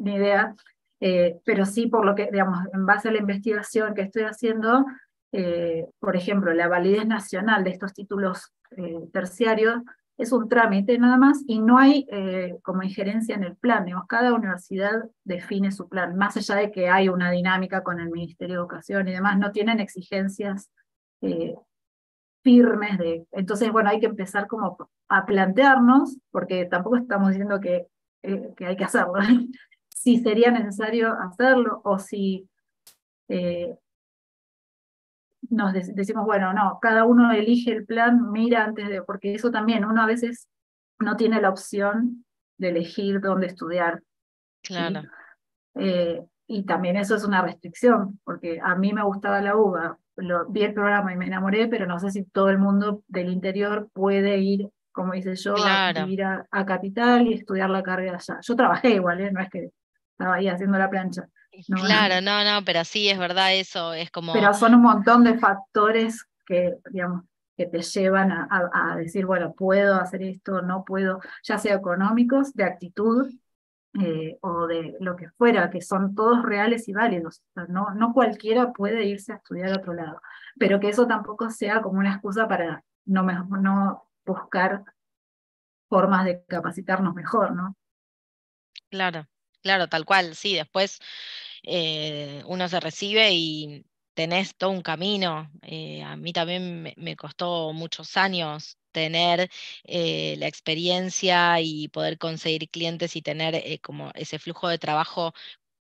ni idea, Eh, pero sí, por lo que, digamos, en base a la investigación que estoy haciendo, eh, por ejemplo, la validez nacional de estos títulos eh, terciarios es un trámite nada más y no hay eh, como injerencia en el plan, digamos, cada universidad define su plan, más allá de que hay una dinámica con el Ministerio de Educación y demás, no tienen exigencias eh, firmes, de, entonces bueno, hay que empezar como a plantearnos, porque tampoco estamos diciendo que, eh, que hay que hacerlo, si sería necesario hacerlo, o si... Eh, nos decimos, bueno, no, cada uno elige el plan, mira antes de, porque eso también, uno a veces no tiene la opción de elegir dónde estudiar. Claro. ¿Sí? Eh, y también eso es una restricción, porque a mí me gustaba la UBA, lo, vi el programa y me enamoré, pero no sé si todo el mundo del interior puede ir, como hice yo, claro, a ir a, a Capital y estudiar la carrera allá. Yo trabajé igual, ¿eh? No es que estaba ahí haciendo la plancha. No, claro, no, no, pero sí, es verdad eso, es como... Pero son un montón de factores que, digamos, que te llevan a, a, a decir, bueno, puedo hacer esto, no puedo, ya sea económicos, de actitud, eh, o de lo que fuera, que son todos reales y válidos, o sea, no, no cualquiera puede irse a estudiar a otro lado, pero que eso tampoco sea como una excusa para no, me, no buscar formas de capacitarnos mejor, ¿no? Claro, claro, tal cual, sí, después... Eh, uno se recibe y tenés todo un camino. Eh, a mí también me, me costó muchos años tener eh, la experiencia y poder conseguir clientes y tener eh, como ese flujo de trabajo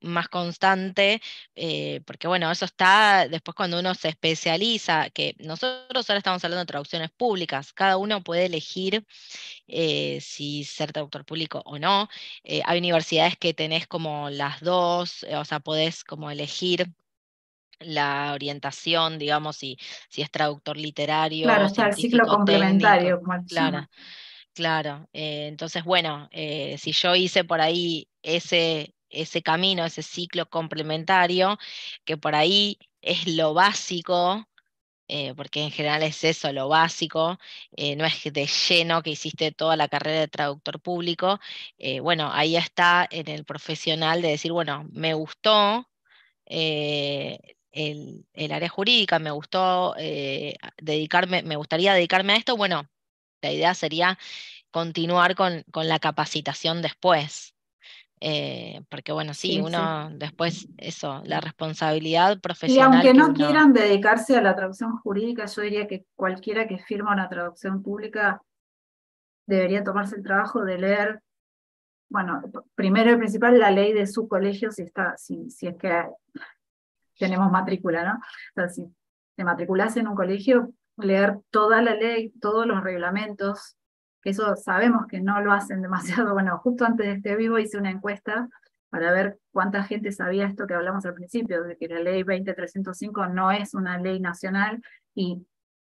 más constante, eh, porque bueno, eso está después cuando uno se especializa, que nosotros ahora estamos hablando de traducciones públicas, cada uno puede elegir eh, si ser traductor público o no, eh, hay universidades que tenés como las dos, eh, o sea, podés como elegir la orientación, digamos, si, si es traductor literario. Claro, está el ciclo complementario. Como claro, claro. Eh, entonces, bueno, eh, si yo hice por ahí ese... ese camino, ese ciclo complementario, que por ahí es lo básico, eh, porque en general es eso, lo básico, eh, no es de lleno que hiciste toda la carrera de traductor público, eh, bueno, ahí está en el profesional de decir, bueno, me gustó eh, el, el área jurídica, me gustó eh, dedicarme, me gustaría dedicarme a esto, bueno, la idea sería continuar con, con la capacitación después. Eh, porque bueno, sí, sí uno sí. Después, eso, la responsabilidad profesional. Y aunque no uno... quieran dedicarse a la traducción jurídica, yo diría que cualquiera que firma una traducción pública debería tomarse el trabajo de leer, bueno, primero y principal, la ley de su colegio, si, está, si, si es que tenemos matrícula, ¿no? O sea, si te matriculás en un colegio, leer toda la ley, todos los reglamentos, que eso sabemos que no lo hacen demasiado. Bueno, justo antes de este vivo hice una encuesta para ver cuánta gente sabía esto que hablamos al principio, de que la ley veinte punto trescientos cinco no es una ley nacional, y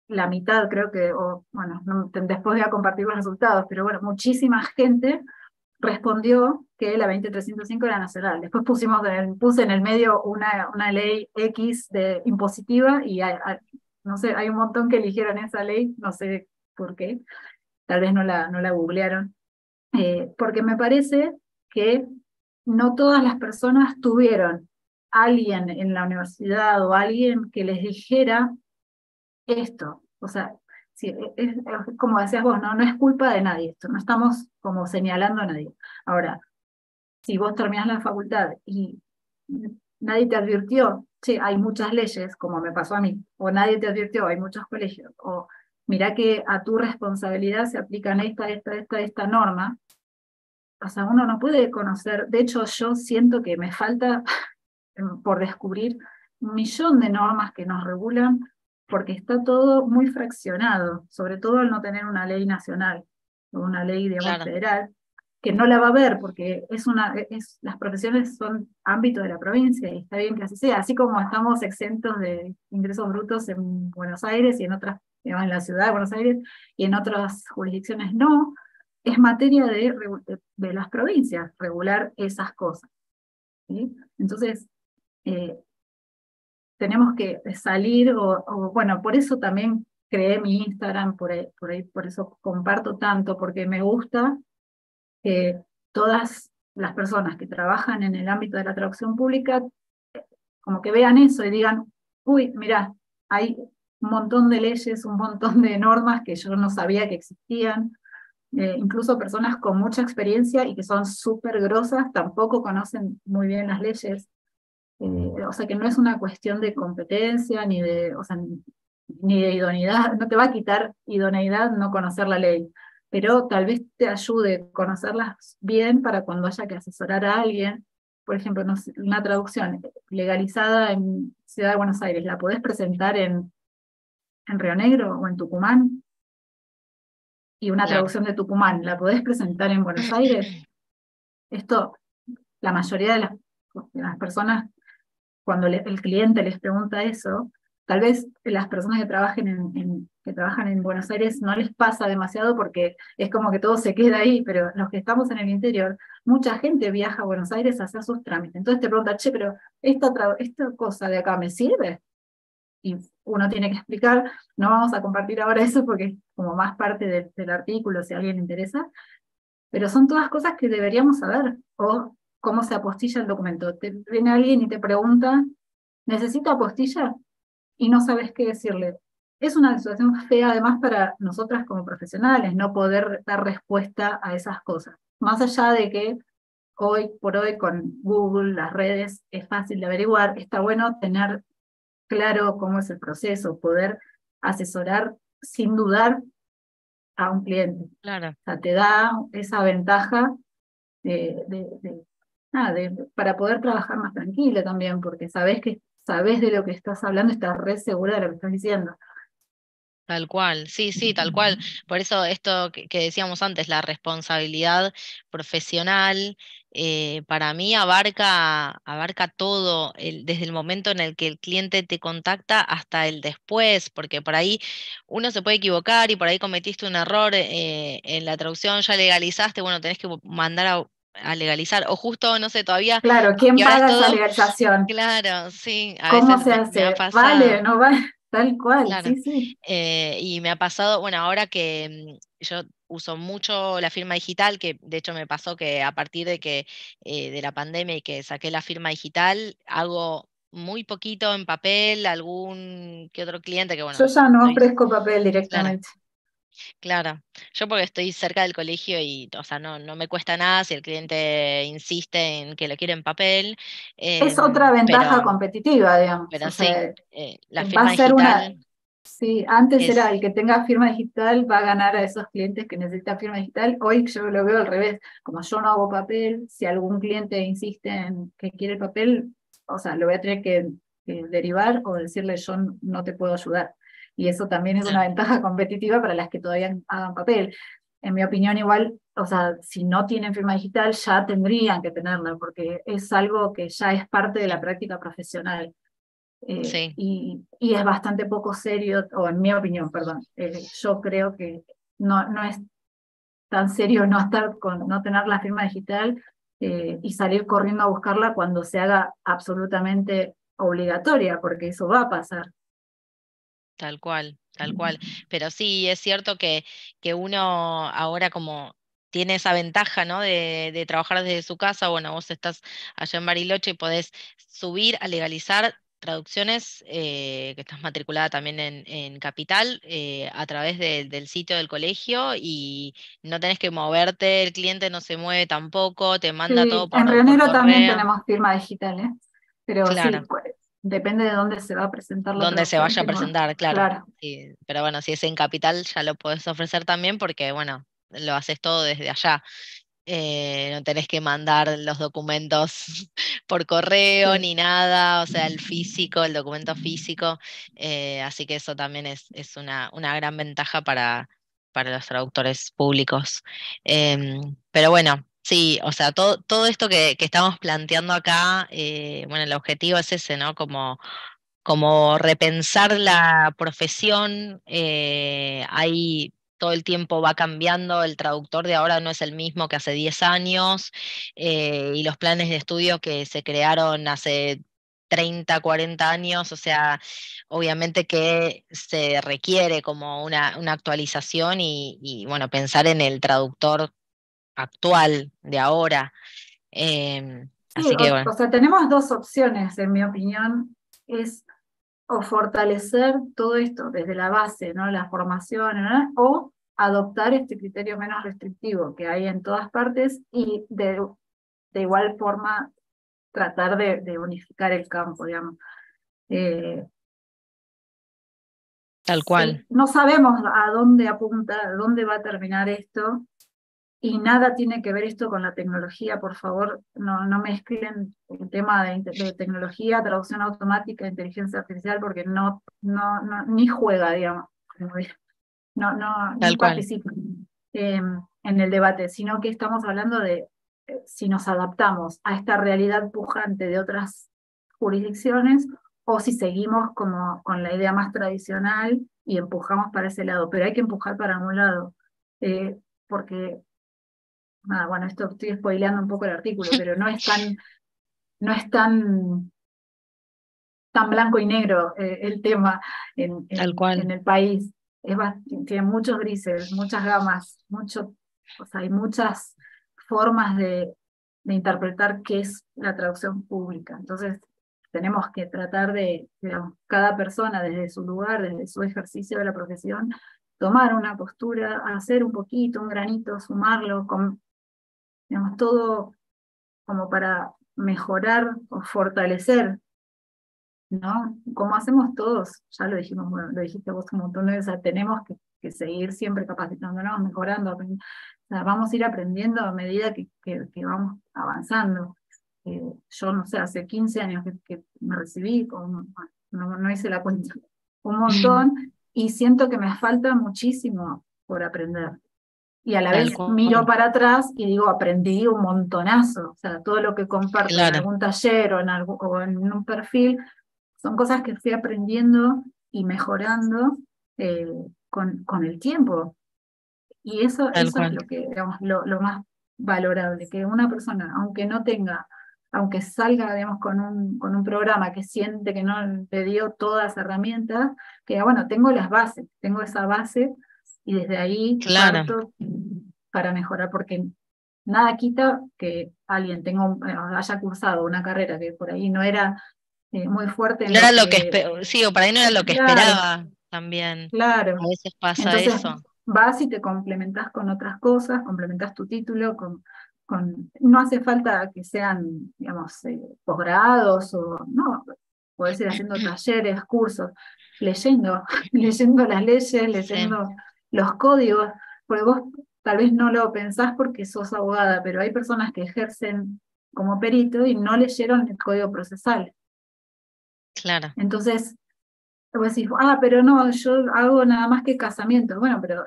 la mitad creo que, o, bueno, no, después voy a compartir los resultados, pero bueno, muchísima gente respondió que la veinte punto trescientos cinco era nacional. Después pusimos en, puse en el medio una, una ley X de impositiva, y hay, hay, no sé, hay un montón que eligieron esa ley, no sé por qué. Tal vez no la, no la googlearon, eh, porque me parece que no todas las personas tuvieron alguien en la universidad o alguien que les dijera esto. O sea, si, es, es, como decías vos, ¿no? No es culpa de nadie esto, no estamos como señalando a nadie. Ahora, si vos terminás la facultad y nadie te advirtió, che, hay muchas leyes, como me pasó a mí, o nadie te advirtió, hay muchos colegios, o... mirá que a tu responsabilidad se aplican esta, esta, esta, esta norma, o sea, uno no puede conocer, de hecho yo siento que me falta por descubrir un millón de normas que nos regulan, porque está todo muy fraccionado, sobre todo al no tener una ley nacional, o una ley, digamos, claro, federal, que no la va a ver, porque es una, es, las profesiones son ámbito de la provincia, y está bien que así sea, así como estamos exentos de ingresos brutos en Buenos Aires y en otras, en la ciudad de Buenos Aires, y en otras jurisdicciones no, es materia de, de, de las provincias regular esas cosas. ¿Sí? Entonces, eh, tenemos que salir, o, o bueno, por eso también creé mi Instagram, por ahí, por ahí, por eso comparto tanto, porque me gusta que todas las personas que trabajan en el ámbito de la traducción pública, como que vean eso y digan, uy, mirá, hay... un montón de leyes, un montón de normas que yo no sabía que existían, Eh, incluso personas con mucha experiencia y que son súper grosas tampoco conocen muy bien las leyes. Eh, o sea que no es una cuestión de competencia ni de, o sea, ni de idoneidad. No te va a quitar idoneidad no conocer la ley, pero tal vez te ayude a conocerlas bien para cuando haya que asesorar a alguien. Por ejemplo, una traducción legalizada en Ciudad de Buenos Aires, ¿la podés presentar en, en Río Negro o en Tucumán? Y una traducción de Tucumán, ¿la podés presentar en Buenos Aires? Esto, la mayoría de las, de las personas, cuando le, el cliente les pregunta eso, tal vez las personas que trabajen en, en, que trabajan en Buenos Aires no les pasa demasiado porque es como que todo se queda ahí, pero los que estamos en el interior, mucha gente viaja a Buenos Aires a hacer sus trámites. Entonces te preguntan, che, pero esta, esta cosa de acá, ¿me sirve? Y uno tiene que explicar, no vamos a compartir ahora eso porque es como más parte de, del artículo, si a alguien le interesa, pero son todas cosas que deberíamos saber, o cómo se apostilla el documento. Te viene alguien y te pregunta, ¿necesito apostilla? Y no sabes qué decirle. Es una situación fea además para nosotras como profesionales, no poder dar respuesta a esas cosas. Más allá de que hoy por hoy con Google, las redes, es fácil de averiguar, está bueno tener claro cómo es el proceso, poder asesorar sin dudar a un cliente. Claro. O sea, te da esa ventaja de, de, de, nada, de, para poder trabajar más tranquila también, porque sabés que sabés de lo que estás hablando, estás re segura de lo que estás diciendo. Tal cual, sí, sí, tal cual. Por eso esto que, que decíamos antes, la responsabilidad profesional, eh, para mí abarca, abarca todo, el, desde el momento en el que el cliente te contacta hasta el después, porque por ahí uno se puede equivocar y por ahí cometiste un error eh, en la traducción, ya legalizaste, bueno, tenés que mandar a... a legalizar, o justo, no sé, todavía... Claro, ¿quién paga todo... esa legalización? Claro, sí. A ¿Cómo veces se hace? Me ha pasado. ¿Vale, no vale? Tal cual, claro. Sí, sí. Eh, y me ha pasado, bueno, ahora que yo uso mucho la firma digital, que de hecho me pasó que a partir de, que, eh, de la pandemia y que saqué la firma digital, hago muy poquito en papel, algún que otro cliente que bueno... Yo ya no ofrezco papel directamente. Claro. Claro, yo porque estoy cerca del colegio y, o sea, no, no me cuesta nada si el cliente insiste en que lo quiere en papel. Eh, es otra ventaja pero, competitiva, digamos. Pero o sí, sea, eh, la firma digital... Una, sí, antes es, era el que tenga firma digital va a ganar a esos clientes que necesitan firma digital. Hoy yo lo veo al revés, como yo no hago papel, si algún cliente insiste en que quiere el papel, o sea, lo voy a tener que, que derivar o decirle yo no te puedo ayudar. Y eso también es una ventaja competitiva para las que todavía hagan papel. En mi opinión igual, o sea, si no tienen firma digital ya tendrían que tenerla, porque es algo que ya es parte de la práctica profesional. Eh, sí. y, y es bastante poco serio, o en mi opinión, perdón, eh, yo creo que no, no es tan serio no, estar con, no tener la firma digital eh, y salir corriendo a buscarla cuando se haga absolutamente obligatoria, porque eso va a pasar. Tal cual, tal cual. Pero sí, es cierto que, que uno ahora como tiene esa ventaja, ¿no? de, de trabajar desde su casa. Bueno, vos estás allá en Bariloche y podés subir a legalizar traducciones, eh, que estás matriculada también en, en Capital, eh, a través de, del sitio del colegio, y no tenés que moverte, el cliente no se mueve tampoco, te manda sí, todo por correo. En Río Negro también tenemos firma digital, ¿eh? Pero claro. Sí, pues. Depende de dónde se va a presentar. Dónde se vaya a presentar, claro. claro. Sí, pero bueno, si es en Capital ya lo podés ofrecer también porque, bueno, lo haces todo desde allá. Eh, no tenés que mandar los documentos por correo sí. ni nada, o sea, el físico, el documento físico. Eh, así que eso también es, es una, una gran ventaja para, para los traductores públicos. Eh, pero bueno. Sí, o sea, todo, todo esto que, que estamos planteando acá, eh, bueno, el objetivo es ese, ¿no? Como, como repensar la profesión, eh, ahí todo el tiempo va cambiando, el traductor de ahora no es el mismo que hace diez años, eh, y los planes de estudio que se crearon hace treinta, cuarenta años, o sea, obviamente que se requiere como una, una actualización y, y, bueno, pensar en el traductor actual, de ahora. Eh, sí, así que, bueno. o, o sea, tenemos dos opciones, en mi opinión, es o fortalecer todo esto desde la base, ¿no? La formación, ¿no? O adoptar este criterio menos restrictivo que hay en todas partes y de, de igual forma tratar de, de unificar el campo, digamos. Eh, Tal cual. No sabemos a dónde apunta, a dónde va a terminar esto, y nada tiene que ver esto con la tecnología, por favor, no, no mezclen el tema de, de tecnología, traducción automática, inteligencia artificial, porque no, no, no ni juega, digamos, no, no ni participa eh, en el debate, sino que estamos hablando de eh, si nos adaptamos a esta realidad pujante de otras jurisdicciones, o si seguimos como con la idea más tradicional y empujamos para ese lado, pero hay que empujar para algún lado, eh, porque, nada, bueno, esto estoy spoileando un poco el artículo, pero no es tan, no es tan, tan blanco y negro eh, el tema en, en, Tal cual. en el país, es bastante, tiene muchos grises, muchas gamas, mucho, o sea, hay muchas formas de, de interpretar qué es la traducción pública, entonces tenemos que tratar de, digamos, cada persona desde su lugar, desde su ejercicio de la profesión, tomar una postura, hacer un poquito, un granito, sumarlo, con, digamos, todo como para mejorar o fortalecer, ¿no? Como hacemos todos, ya lo dijimos, bueno, lo dijiste vos un montón de veces, tenemos que, que seguir siempre capacitándonos, mejorando, o sea, vamos a ir aprendiendo a medida que, que, que vamos avanzando. Eh, yo no sé, hace quince años que, que me recibí, con, no, no hice la cuenta, un montón, y siento que me falta muchísimo por aprender. Y a la vez miro para atrás y digo, aprendí un montonazo, o sea, todo lo que comparto claro. en algún taller o en, algún, o en un perfil, son cosas que fui aprendiendo y mejorando eh, con, con el tiempo. Y eso, eso es lo, que, digamos, lo, lo más valorable, que una persona, aunque no tenga... aunque salga, digamos, con un, con un programa que siente que no le dio todas las herramientas, que bueno, tengo las bases, tengo esa base, y desde ahí claro. parto para mejorar, porque nada quita que alguien tenga un, bueno, haya cursado una carrera que por ahí no era eh, muy fuerte. No era lo que, que sí, o por ahí no era lo que claro, esperaba también. Claro. A veces pasa Entonces, eso. Vas y te complementás con otras cosas, complementás tu título con... Con, no hace falta que sean, digamos, eh, posgrados o no, podés ir haciendo talleres, cursos, leyendo, leyendo las leyes, leyendo sí. los códigos, porque vos tal vez no lo pensás porque sos abogada, pero hay personas que ejercen como perito y no leyeron el código procesal. Claro. Entonces, vos decís, ah, pero no, yo hago nada más que casamientos. Bueno, pero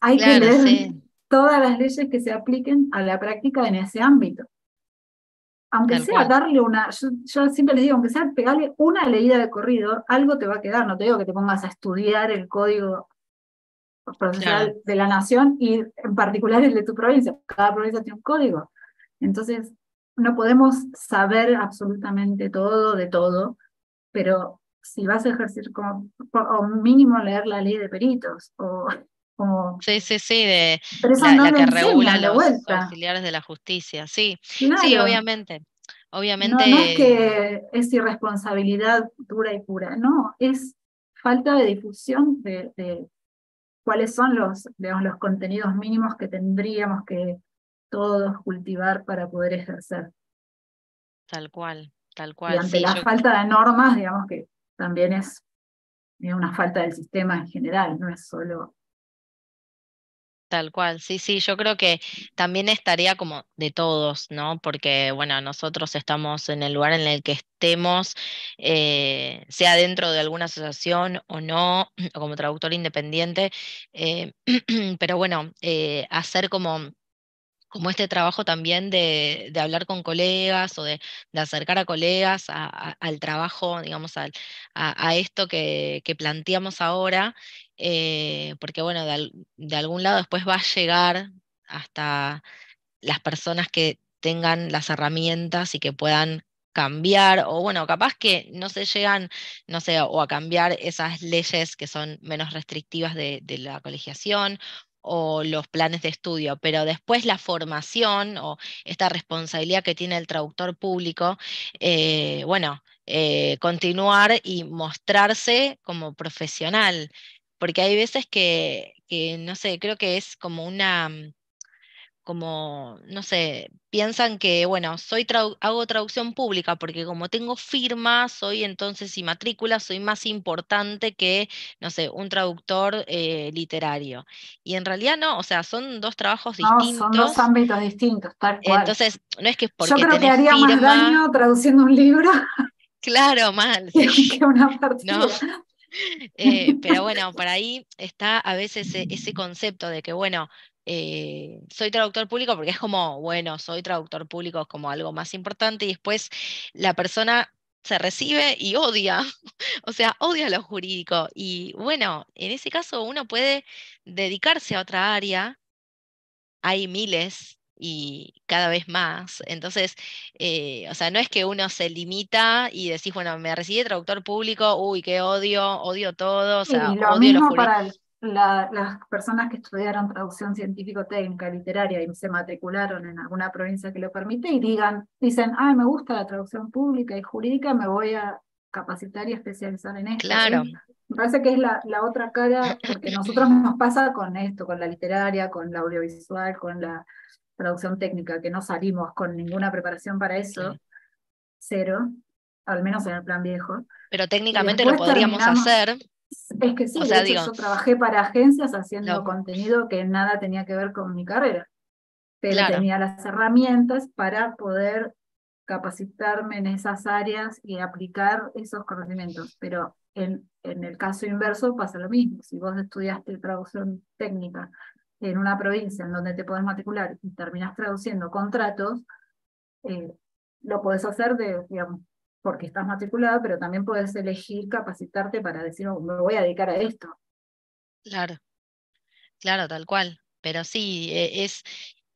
hay claro, que leer... Sí. todas las leyes que se apliquen a la práctica en ese ámbito. Aunque Tal sea cual. darle una, yo, yo siempre les digo, aunque sea pegarle una leída de corrido, algo te va a quedar, no te digo que te pongas a estudiar el código procesal claro. de la nación, y en particular el de tu provincia, cada provincia tiene un código. Entonces, no podemos saber absolutamente todo de todo, pero si vas a ejercer como, o mínimo leer la ley de peritos, o... Como sí, sí, sí, de la, no la que regula los vuelta. auxiliares de la justicia, sí, claro. sí, obviamente, obviamente. No, no es que es irresponsabilidad dura y pura, no, es falta de difusión de, de cuáles son los, digamos, los contenidos mínimos que tendríamos que todos cultivar para poder ejercer. Tal cual, tal cual. Y ante sí, la yo... falta de normas, digamos que también es una falta del sistema en general, no es solo... Tal cual, sí, sí, yo creo que también es tarea como de todos, ¿no? Porque, bueno, nosotros estamos en el lugar en el que estemos, eh, sea dentro de alguna asociación o no, o como traductor independiente, eh, pero bueno, eh, hacer como... como este trabajo también de, de hablar con colegas o de, de acercar a colegas a, a, al trabajo, digamos, al, a, a esto que, que planteamos ahora, eh, porque bueno, de, de algún lado después va a llegar hasta las personas que tengan las herramientas y que puedan cambiar, o bueno, capaz que no se llegan, no sé, o a cambiar esas leyes que son menos restrictivas de, de la colegiación, o los planes de estudio, pero después la formación o esta responsabilidad que tiene el traductor público, eh, bueno, eh, continuar y mostrarse como profesional, porque hay veces que, que, no sé, creo que es como una, como, no sé, piensan que, bueno, soy tradu- hago traducción pública porque como tengo firma, soy entonces y matrícula, soy más importante que, no sé, un traductor eh, literario. Y en realidad no, o sea, son dos trabajos no, distintos. Son dos ámbitos distintos, tal cual. Entonces, no es que porque yo creo tenés que haría firma, más daño traduciendo un libro. Claro, mal. Sí. Que una partida. No. Eh, pero bueno, por ahí está a veces ese concepto de que, bueno, Eh, soy traductor público porque es como, bueno, soy traductor público como algo más importante, y después la persona se recibe y odia, o sea, odia lo jurídico, y bueno, en ese caso uno puede dedicarse a otra área, hay miles y cada vez más, entonces, eh, o sea, no es que uno se limita y decís, bueno, me recibí traductor público, uy, qué odio, odio todo, o sea, lo odio lo jurídico. La, las personas que estudiaron traducción científico-técnica, literaria, y se matricularon en alguna provincia que lo permite, y digan, dicen, ay, me gusta la traducción pública y jurídica, me voy a capacitar y especializar en esto. Claro. ¿Sí? Me parece que es la, la otra cara, porque nosotros nos pasa con esto, con la literaria, con la audiovisual, con la traducción técnica, que no salimos con ninguna preparación para eso, sí. Cero, al menos en el plan viejo. Pero técnicamente lo podríamos hacer. Es que sí, o sea, de hecho, digo, yo trabajé para agencias haciendo no. contenido que nada tenía que ver con mi carrera, pero claro. tenía las herramientas para poder capacitarme en esas áreas y aplicar esos conocimientos, pero en, en el caso inverso pasa lo mismo. Si vos estudiaste traducción técnica en una provincia en donde te podés matricular y terminás traduciendo contratos, eh, lo podés hacer de, digamos, porque estás matriculada, pero también podés elegir capacitarte para decir, oh, me voy a dedicar a esto. Claro, claro, tal cual. Pero sí, es,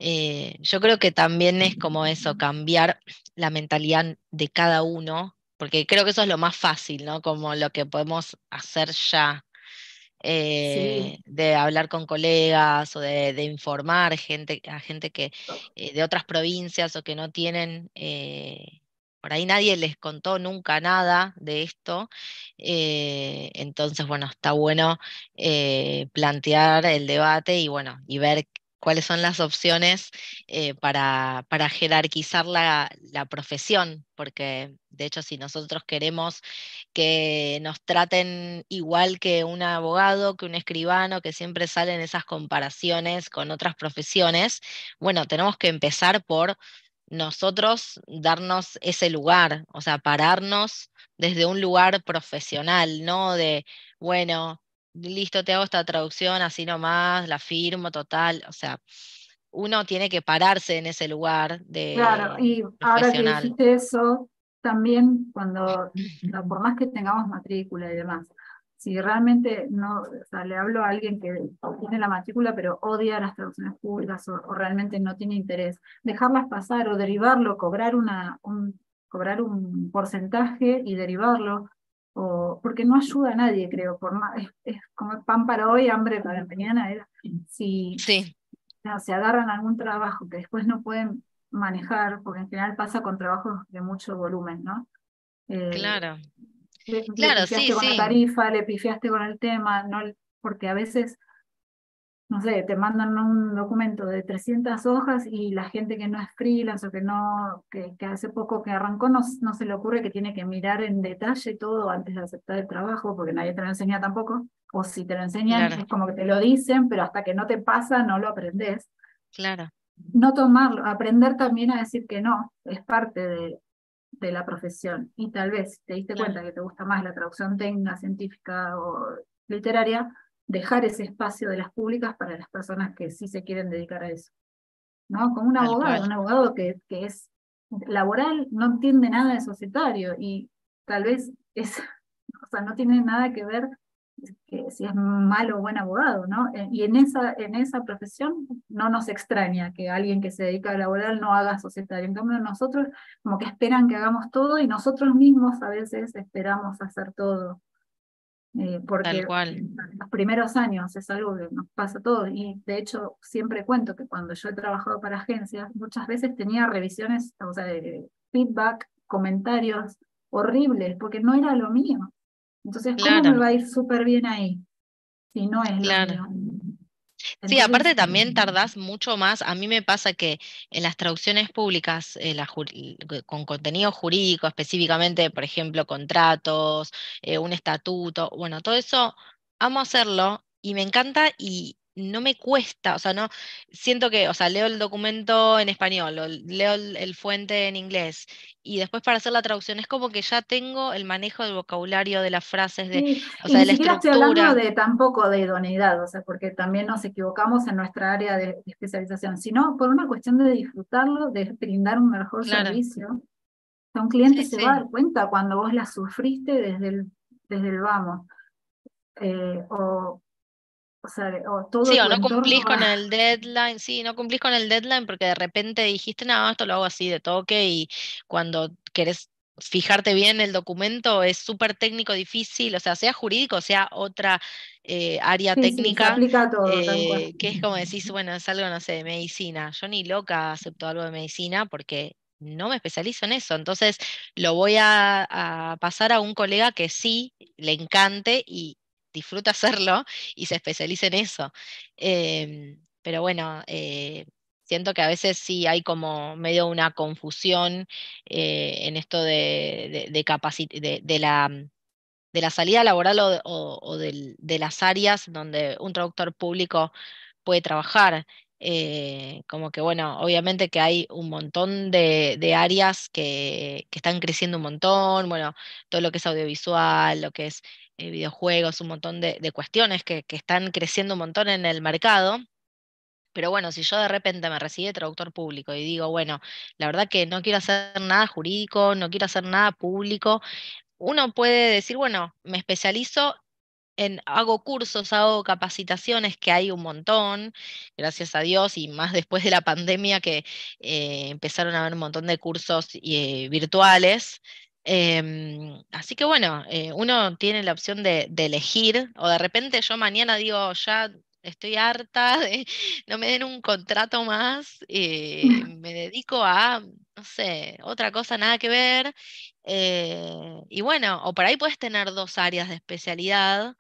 eh, yo creo que también es como eso, cambiar la mentalidad de cada uno, porque creo que eso es lo más fácil, ¿no? Como lo que podemos hacer ya, eh, sí. de hablar con colegas o de, de informar gente, a gente que, eh, de otras provincias o que no tienen... Eh, por ahí nadie les contó nunca nada de esto, eh, entonces bueno, está bueno eh, plantear el debate y bueno, y ver cuáles son las opciones eh, para, para jerarquizar la, la profesión, porque de hecho si nosotros queremos que nos traten igual que un abogado, que un escribano, que siempre salen esas comparaciones con otras profesiones, bueno, tenemos que empezar por nosotros darnos ese lugar, o sea, pararnos desde un lugar profesional, no de, bueno, listo, te hago esta traducción así nomás, la firmo, total, o sea, uno tiene que pararse en ese lugar de claro, y ahora que dijiste eso, también cuando, por más que tengamos matrícula y demás, si realmente no, o sea, le hablo a alguien que tiene la matrícula pero odia las traducciones públicas o, o realmente no tiene interés, dejarlas pasar o derivarlo, cobrar, una, un, cobrar un porcentaje y derivarlo, o, porque no ayuda a nadie, creo, por más, es, es como pan para hoy, hambre para mañana, era, si sí. no, se agarran a algún trabajo que después no pueden manejar, porque en general pasa con trabajos de mucho volumen, ¿no? Eh, claro. Le, claro, le pifiaste sí, con sí. la tarifa, le pifiaste con el tema, no, porque a veces, no sé, te mandan un documento de trescientas hojas y la gente que no es freelance o que no, que, que hace poco que arrancó, no, no se le ocurre que tiene que mirar en detalle todo antes de aceptar el trabajo, porque nadie te lo enseña tampoco, o si te lo enseñan claro. es como que te lo dicen, pero hasta que no te pasa no lo aprendés. Claro. No tomarlo, aprender también a decir que no, es parte de... de la profesión, y tal vez te diste claro. cuenta que te gusta más la traducción técnica, científica o literaria, dejar ese espacio de las públicas para las personas que sí se quieren dedicar a eso, ¿no? Como un abogado, un abogado que, que es laboral, no entiende nada de societario, y tal vez es, o sea, no tiene nada que ver que si es malo o buen abogado, ¿no? Y en esa, en esa profesión no nos extraña que alguien que se dedica a laboral no haga societario. En cambio nosotros como que esperan que hagamos todo, y nosotros mismos a veces esperamos hacer todo, eh, porque tal cual. En los primeros años es algo que nos pasa a todos, y de hecho siempre cuento que cuando yo he trabajado para agencias muchas veces tenía revisiones, o sea, feedback, comentarios horribles, porque no era lo mío. Entonces, ¿cómo claro. me va a ir súper bien ahí? si no es claro. Sí, aparte también tardás mucho más. A mí me pasa que en las traducciones públicas, eh, la con contenido jurídico específicamente, por ejemplo, contratos, eh, un estatuto, bueno, todo eso, amo hacerlo y me encanta y no me cuesta, o sea, no siento que, o sea, leo el documento en español, o leo el, el fuente en inglés, y después para hacer la traducción es como que ya tengo el manejo del vocabulario, de las frases, de, sí, o sea, de la estructura. Estoy hablando de tampoco de idoneidad, o sea, porque también nos equivocamos en nuestra área de especialización, sino por una cuestión de disfrutarlo, de brindar un mejor claro. servicio. O sea, un cliente sí, se sí. va a dar cuenta cuando vos la sufriste desde el, desde el vamos. Eh, o O sea, o todo sí, o no cumplís con a... el deadline, sí, no cumplís con el deadline porque de repente dijiste, no, esto lo hago así de toque, y cuando querés fijarte bien el documento es súper técnico, difícil, o sea, sea jurídico, sea otra eh, área sí, técnica, sí, se aplica todo, eh, que es como decís, bueno, es algo, no sé, de medicina, yo ni loca acepto algo de medicina porque no me especializo en eso, entonces lo voy a, a pasar a un colega que sí, le encante y disfruta hacerlo y se especializa en eso. Eh, pero bueno, eh, siento que a veces sí hay como medio una confusión eh, en esto de, de, de, de, de, la, de la salida laboral o, o, o de, de las áreas donde un traductor público puede trabajar. Eh, como que bueno, obviamente que hay un montón de, de áreas que, que están creciendo un montón, bueno, todo lo que es audiovisual, lo que es eh, videojuegos, un montón de, de cuestiones que, que están creciendo un montón en el mercado, pero bueno, si yo de repente me recibí de traductor público y digo, bueno, la verdad que no quiero hacer nada jurídico, no quiero hacer nada público, uno puede decir, bueno, me especializo En, hago cursos, hago capacitaciones, que hay un montón, gracias a Dios, y más después de la pandemia que eh, empezaron a haber un montón de cursos eh, virtuales. Eh, así que bueno, eh, uno tiene la opción de, de elegir, o de repente yo mañana digo, ya estoy harta, de, no me den un contrato más, eh, me dedico a, no sé, otra cosa, nada que ver. Eh, y bueno, o por ahí puedes tener dos áreas de especialidad,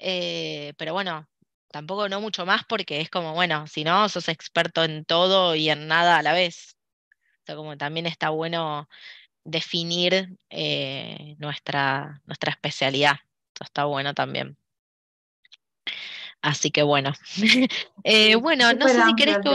Eh, pero bueno, tampoco no mucho más, porque es como, bueno, si no, sos experto en todo y en nada a la vez. O sea, como también está bueno definir eh, nuestra, nuestra especialidad. Eso está bueno también. Así que bueno. eh, bueno, no sé si querés que...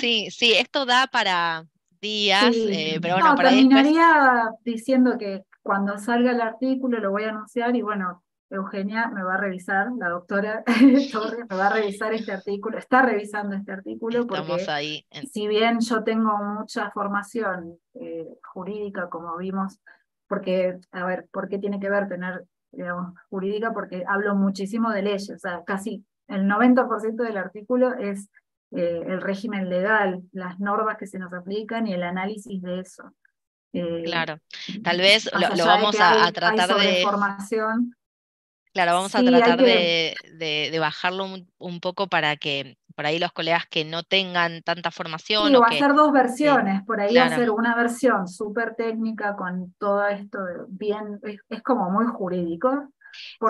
Sí, sí, esto da para días, sí. eh, pero bueno, no, para terminaría después... diciendo que cuando salga el artículo lo voy a anunciar y bueno, Eugenia me va a revisar, la doctora Torres me va a revisar este artículo, está revisando este artículo. Estamos porque ahí en... si bien yo tengo mucha formación eh, jurídica, como vimos, porque, a ver, ¿por qué tiene que ver tener, digamos, jurídica? Porque hablo muchísimo de leyes, o sea, casi el noventa por ciento del artículo es eh, el régimen legal, las normas que se nos aplican y el análisis de eso. Eh, claro, tal vez lo, lo vamos a, hay, a tratar de... formación. Claro, vamos sí, a tratar que... de, de, de bajarlo un, un poco para que por ahí los colegas que no tengan tanta formación... Sí, o, o hacer que, dos versiones, eh, por ahí claro. hacer una versión súper técnica con todo esto de bien, es, es como muy jurídico.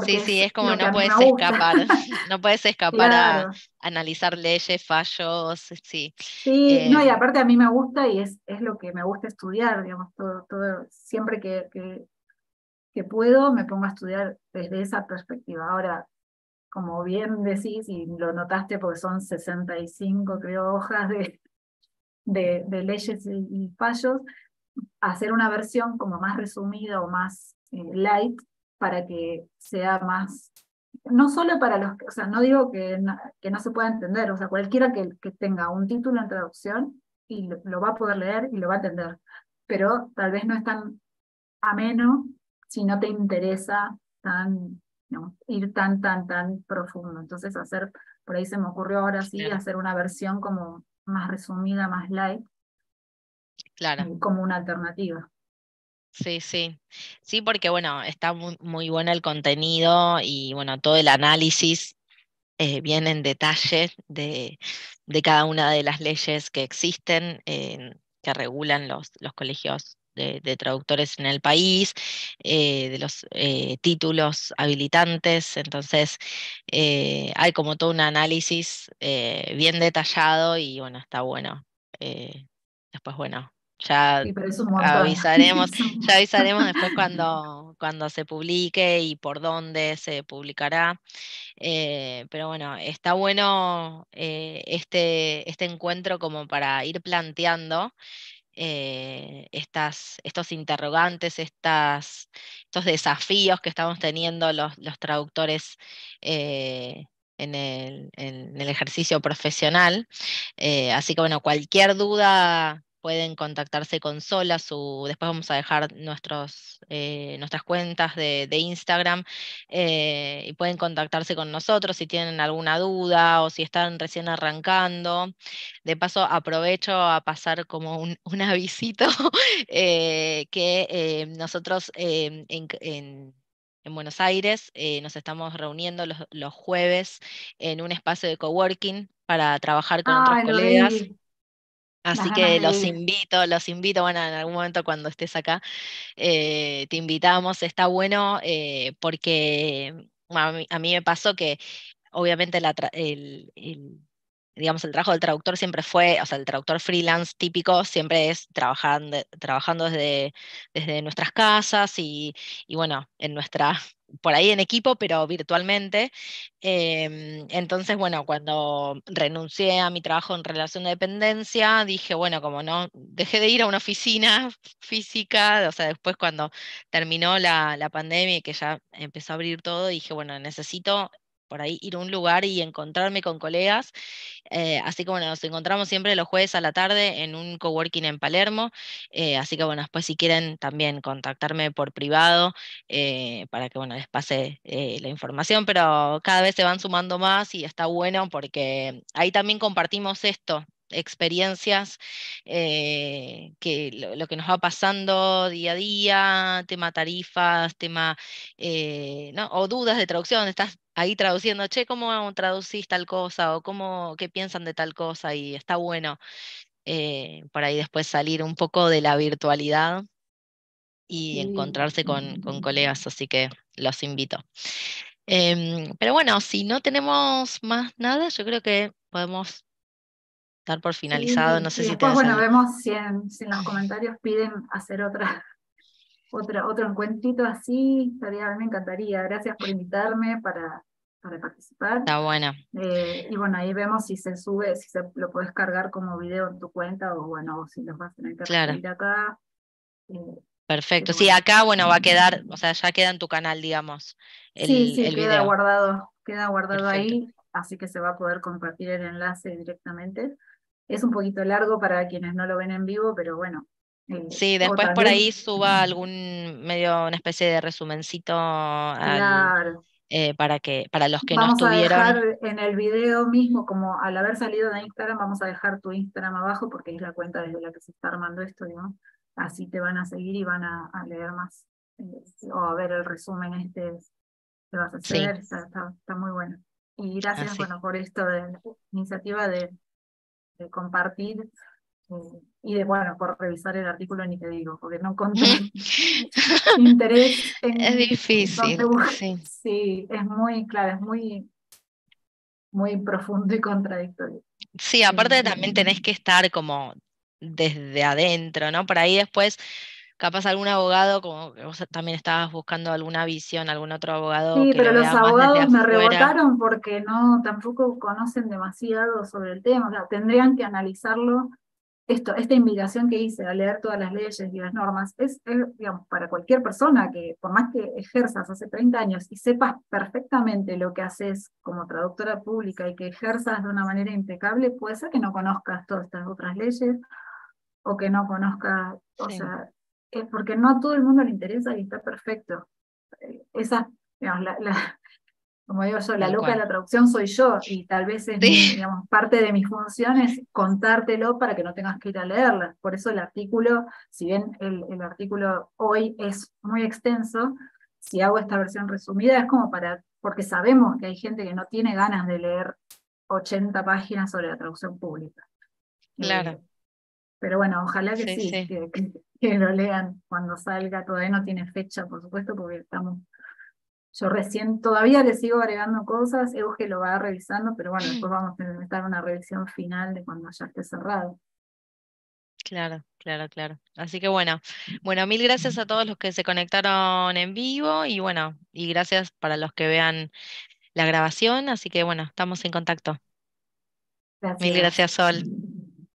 Sí, sí, es como no puedes escapar, no puedes escapar claro. a analizar leyes, fallos, sí. Sí, eh, no, y aparte a mí me gusta y es, es lo que me gusta estudiar, digamos, todo, todo, siempre que... que que puedo, me pongo a estudiar desde esa perspectiva. Ahora, como bien decís, y lo notaste porque son sesenta y cinco, creo, hojas de, de, de leyes y, y fallos, hacer una versión como más resumida o más eh, light para que sea más, no solo para los, o sea, no digo que no, que no se pueda entender, o sea, cualquiera que, que tenga un título en traducción y lo, lo va a poder leer y lo va a entender, pero tal vez no es tan ameno si no te interesa tan, no, ir tan, tan, tan profundo. Entonces hacer, por ahí se me ocurrió ahora sí, claro. hacer una versión como más resumida, más light, claro. como una alternativa. Sí, sí. Sí, porque bueno, está muy, muy bueno el contenido y bueno, todo el análisis eh, viene en detalle de, de cada una de las leyes que existen, eh, que regulan los, los colegios de, de traductores en el país, eh, de los eh, títulos habilitantes, entonces eh, hay como todo un análisis eh, bien detallado y bueno, está bueno. Eh, después, bueno, ya avisaremos, ya avisaremos después cuando, cuando se publique y por dónde se publicará. Eh, pero bueno, está bueno eh, este, este encuentro como para ir planteando eh, estas, estos interrogantes, estas, estos desafíos que estamos teniendo los, los traductores eh, en el, en el ejercicio profesional. Eh, así que bueno, cualquier duda pueden contactarse con Sola, su, después vamos a dejar nuestros, eh, nuestras cuentas de, de Instagram, eh, y pueden contactarse con nosotros si tienen alguna duda o si están recién arrancando. De paso aprovecho a pasar como un, un avisito eh, que eh, nosotros eh, en... en En Buenos Aires eh, nos estamos reuniendo los, los jueves en un espacio de coworking para trabajar con ah, otros colegas. Vi. Así Ajá, que los invito, los invito, bueno, en algún momento cuando estés acá eh, te invitamos. Está bueno eh, porque a mí, a mí me pasó que obviamente la tra el, el digamos, el trabajo del traductor siempre fue, o sea, el traductor freelance típico siempre es trabajando, trabajando desde, desde nuestras casas y, y bueno, en nuestra, por ahí en equipo, pero virtualmente. Eh, entonces, bueno, cuando renuncié a mi trabajo en relación de dependencia, dije, bueno, como no, dejé de ir a una oficina física, o sea, después cuando terminó la, la pandemia y que ya empezó a abrir todo, dije, bueno, necesito por ahí ir a un lugar y encontrarme con colegas, eh, así que bueno, nos encontramos siempre los jueves a la tarde en un coworking en Palermo, eh, así que bueno, después si quieren también contactarme por privado, eh, para que bueno, les pase eh, la información, pero cada vez se van sumando más y está bueno porque ahí también compartimos esto, experiencias, eh, que lo, lo que nos va pasando día a día, tema tarifas, tema, eh, ¿no? o dudas de traducción, estás ahí traduciendo, che, ¿cómo traducís tal cosa? O ¿cómo, qué piensan de tal cosa? Y está bueno eh, por ahí después salir un poco de la virtualidad y encontrarse con, con colegas, así que los invito. Eh, pero bueno, si no tenemos más nada, yo creo que podemos dar por finalizado, no sé y si después, te bueno, saben. Vemos si en, si en los comentarios piden hacer otra, otra, otro encuentrito así, estaría, me encantaría. Gracias por invitarme para, para participar. Está bueno. Eh, y bueno, ahí vemos si se sube, si se, lo podés cargar como video en tu cuenta, o bueno, si los vas a tener que recibir acá. Eh, Perfecto, sí, bueno. Acá bueno va a quedar, o sea, ya queda en tu canal, digamos, el, sí, sí, el queda video. Guardado, queda guardado Perfecto. Ahí, así que se va a poder compartir el enlace directamente. Es un poquito largo para quienes no lo ven en vivo, pero bueno. Eh, sí, después por ahí suba algún medio, una especie de resumencito al, claro. eh, para que para los que vamos no estuvieron. Vamos a dejar en el video mismo, como al haber salido de Instagram, vamos a dejar tu Instagram abajo porque es la cuenta desde la que se está armando esto, ¿no? Así te van a seguir y van a, a leer más eh, o a ver el resumen este que vas a hacer. Sí. Está, está, está muy bueno. Y gracias Así. bueno por esto de la iniciativa de de compartir eh, y de, bueno, por revisar el artículo ni te digo, porque no encontré interés. En, es difícil. En sí. sí, es muy, claro, es muy, muy profundo y contradictorio. Sí, aparte sí. también tenés que estar como desde adentro, ¿no? Por ahí después, capaz algún abogado, como vos también estabas buscando alguna visión, algún otro abogado. Sí, que pero los abogados me rebotaron porque no, tampoco conocen demasiado sobre el tema, o sea, tendrían que analizarlo. Esto, esta invitación que hice a leer todas las leyes y las normas, es, es digamos, para cualquier persona que, por más que ejerzas hace treinta años y sepas perfectamente lo que haces como traductora pública y que ejerzas de una manera impecable, puede ser que no conozcas todas estas otras leyes, o que no conozcas, o sí. sea, es porque no a todo el mundo le interesa y está perfecto. Esa, digamos, la, la, como digo yo, la loca de la traducción soy yo, y tal vez es, sí. digamos, parte de mi función es contártelo para que no tengas que ir a leerla. Por eso el artículo, si bien el, el artículo hoy es muy extenso, si hago esta versión resumida es como para, porque sabemos que hay gente que no tiene ganas de leer ochenta páginas sobre la traducción pública. Claro. Eh, pero bueno, ojalá que sí, sí, sí. Que, que, que lo lean cuando salga, todavía no tiene fecha, por supuesto, porque estamos, yo recién, todavía le sigo agregando cosas, Euge lo va revisando, pero bueno, después vamos a implementar una revisión final de cuando ya esté cerrado. Claro, claro, claro. Así que bueno, bueno, mil gracias a todos los que se conectaron en vivo, y bueno, y gracias para los que vean la grabación, así que bueno, estamos en contacto. Gracias. Mil gracias, Sol.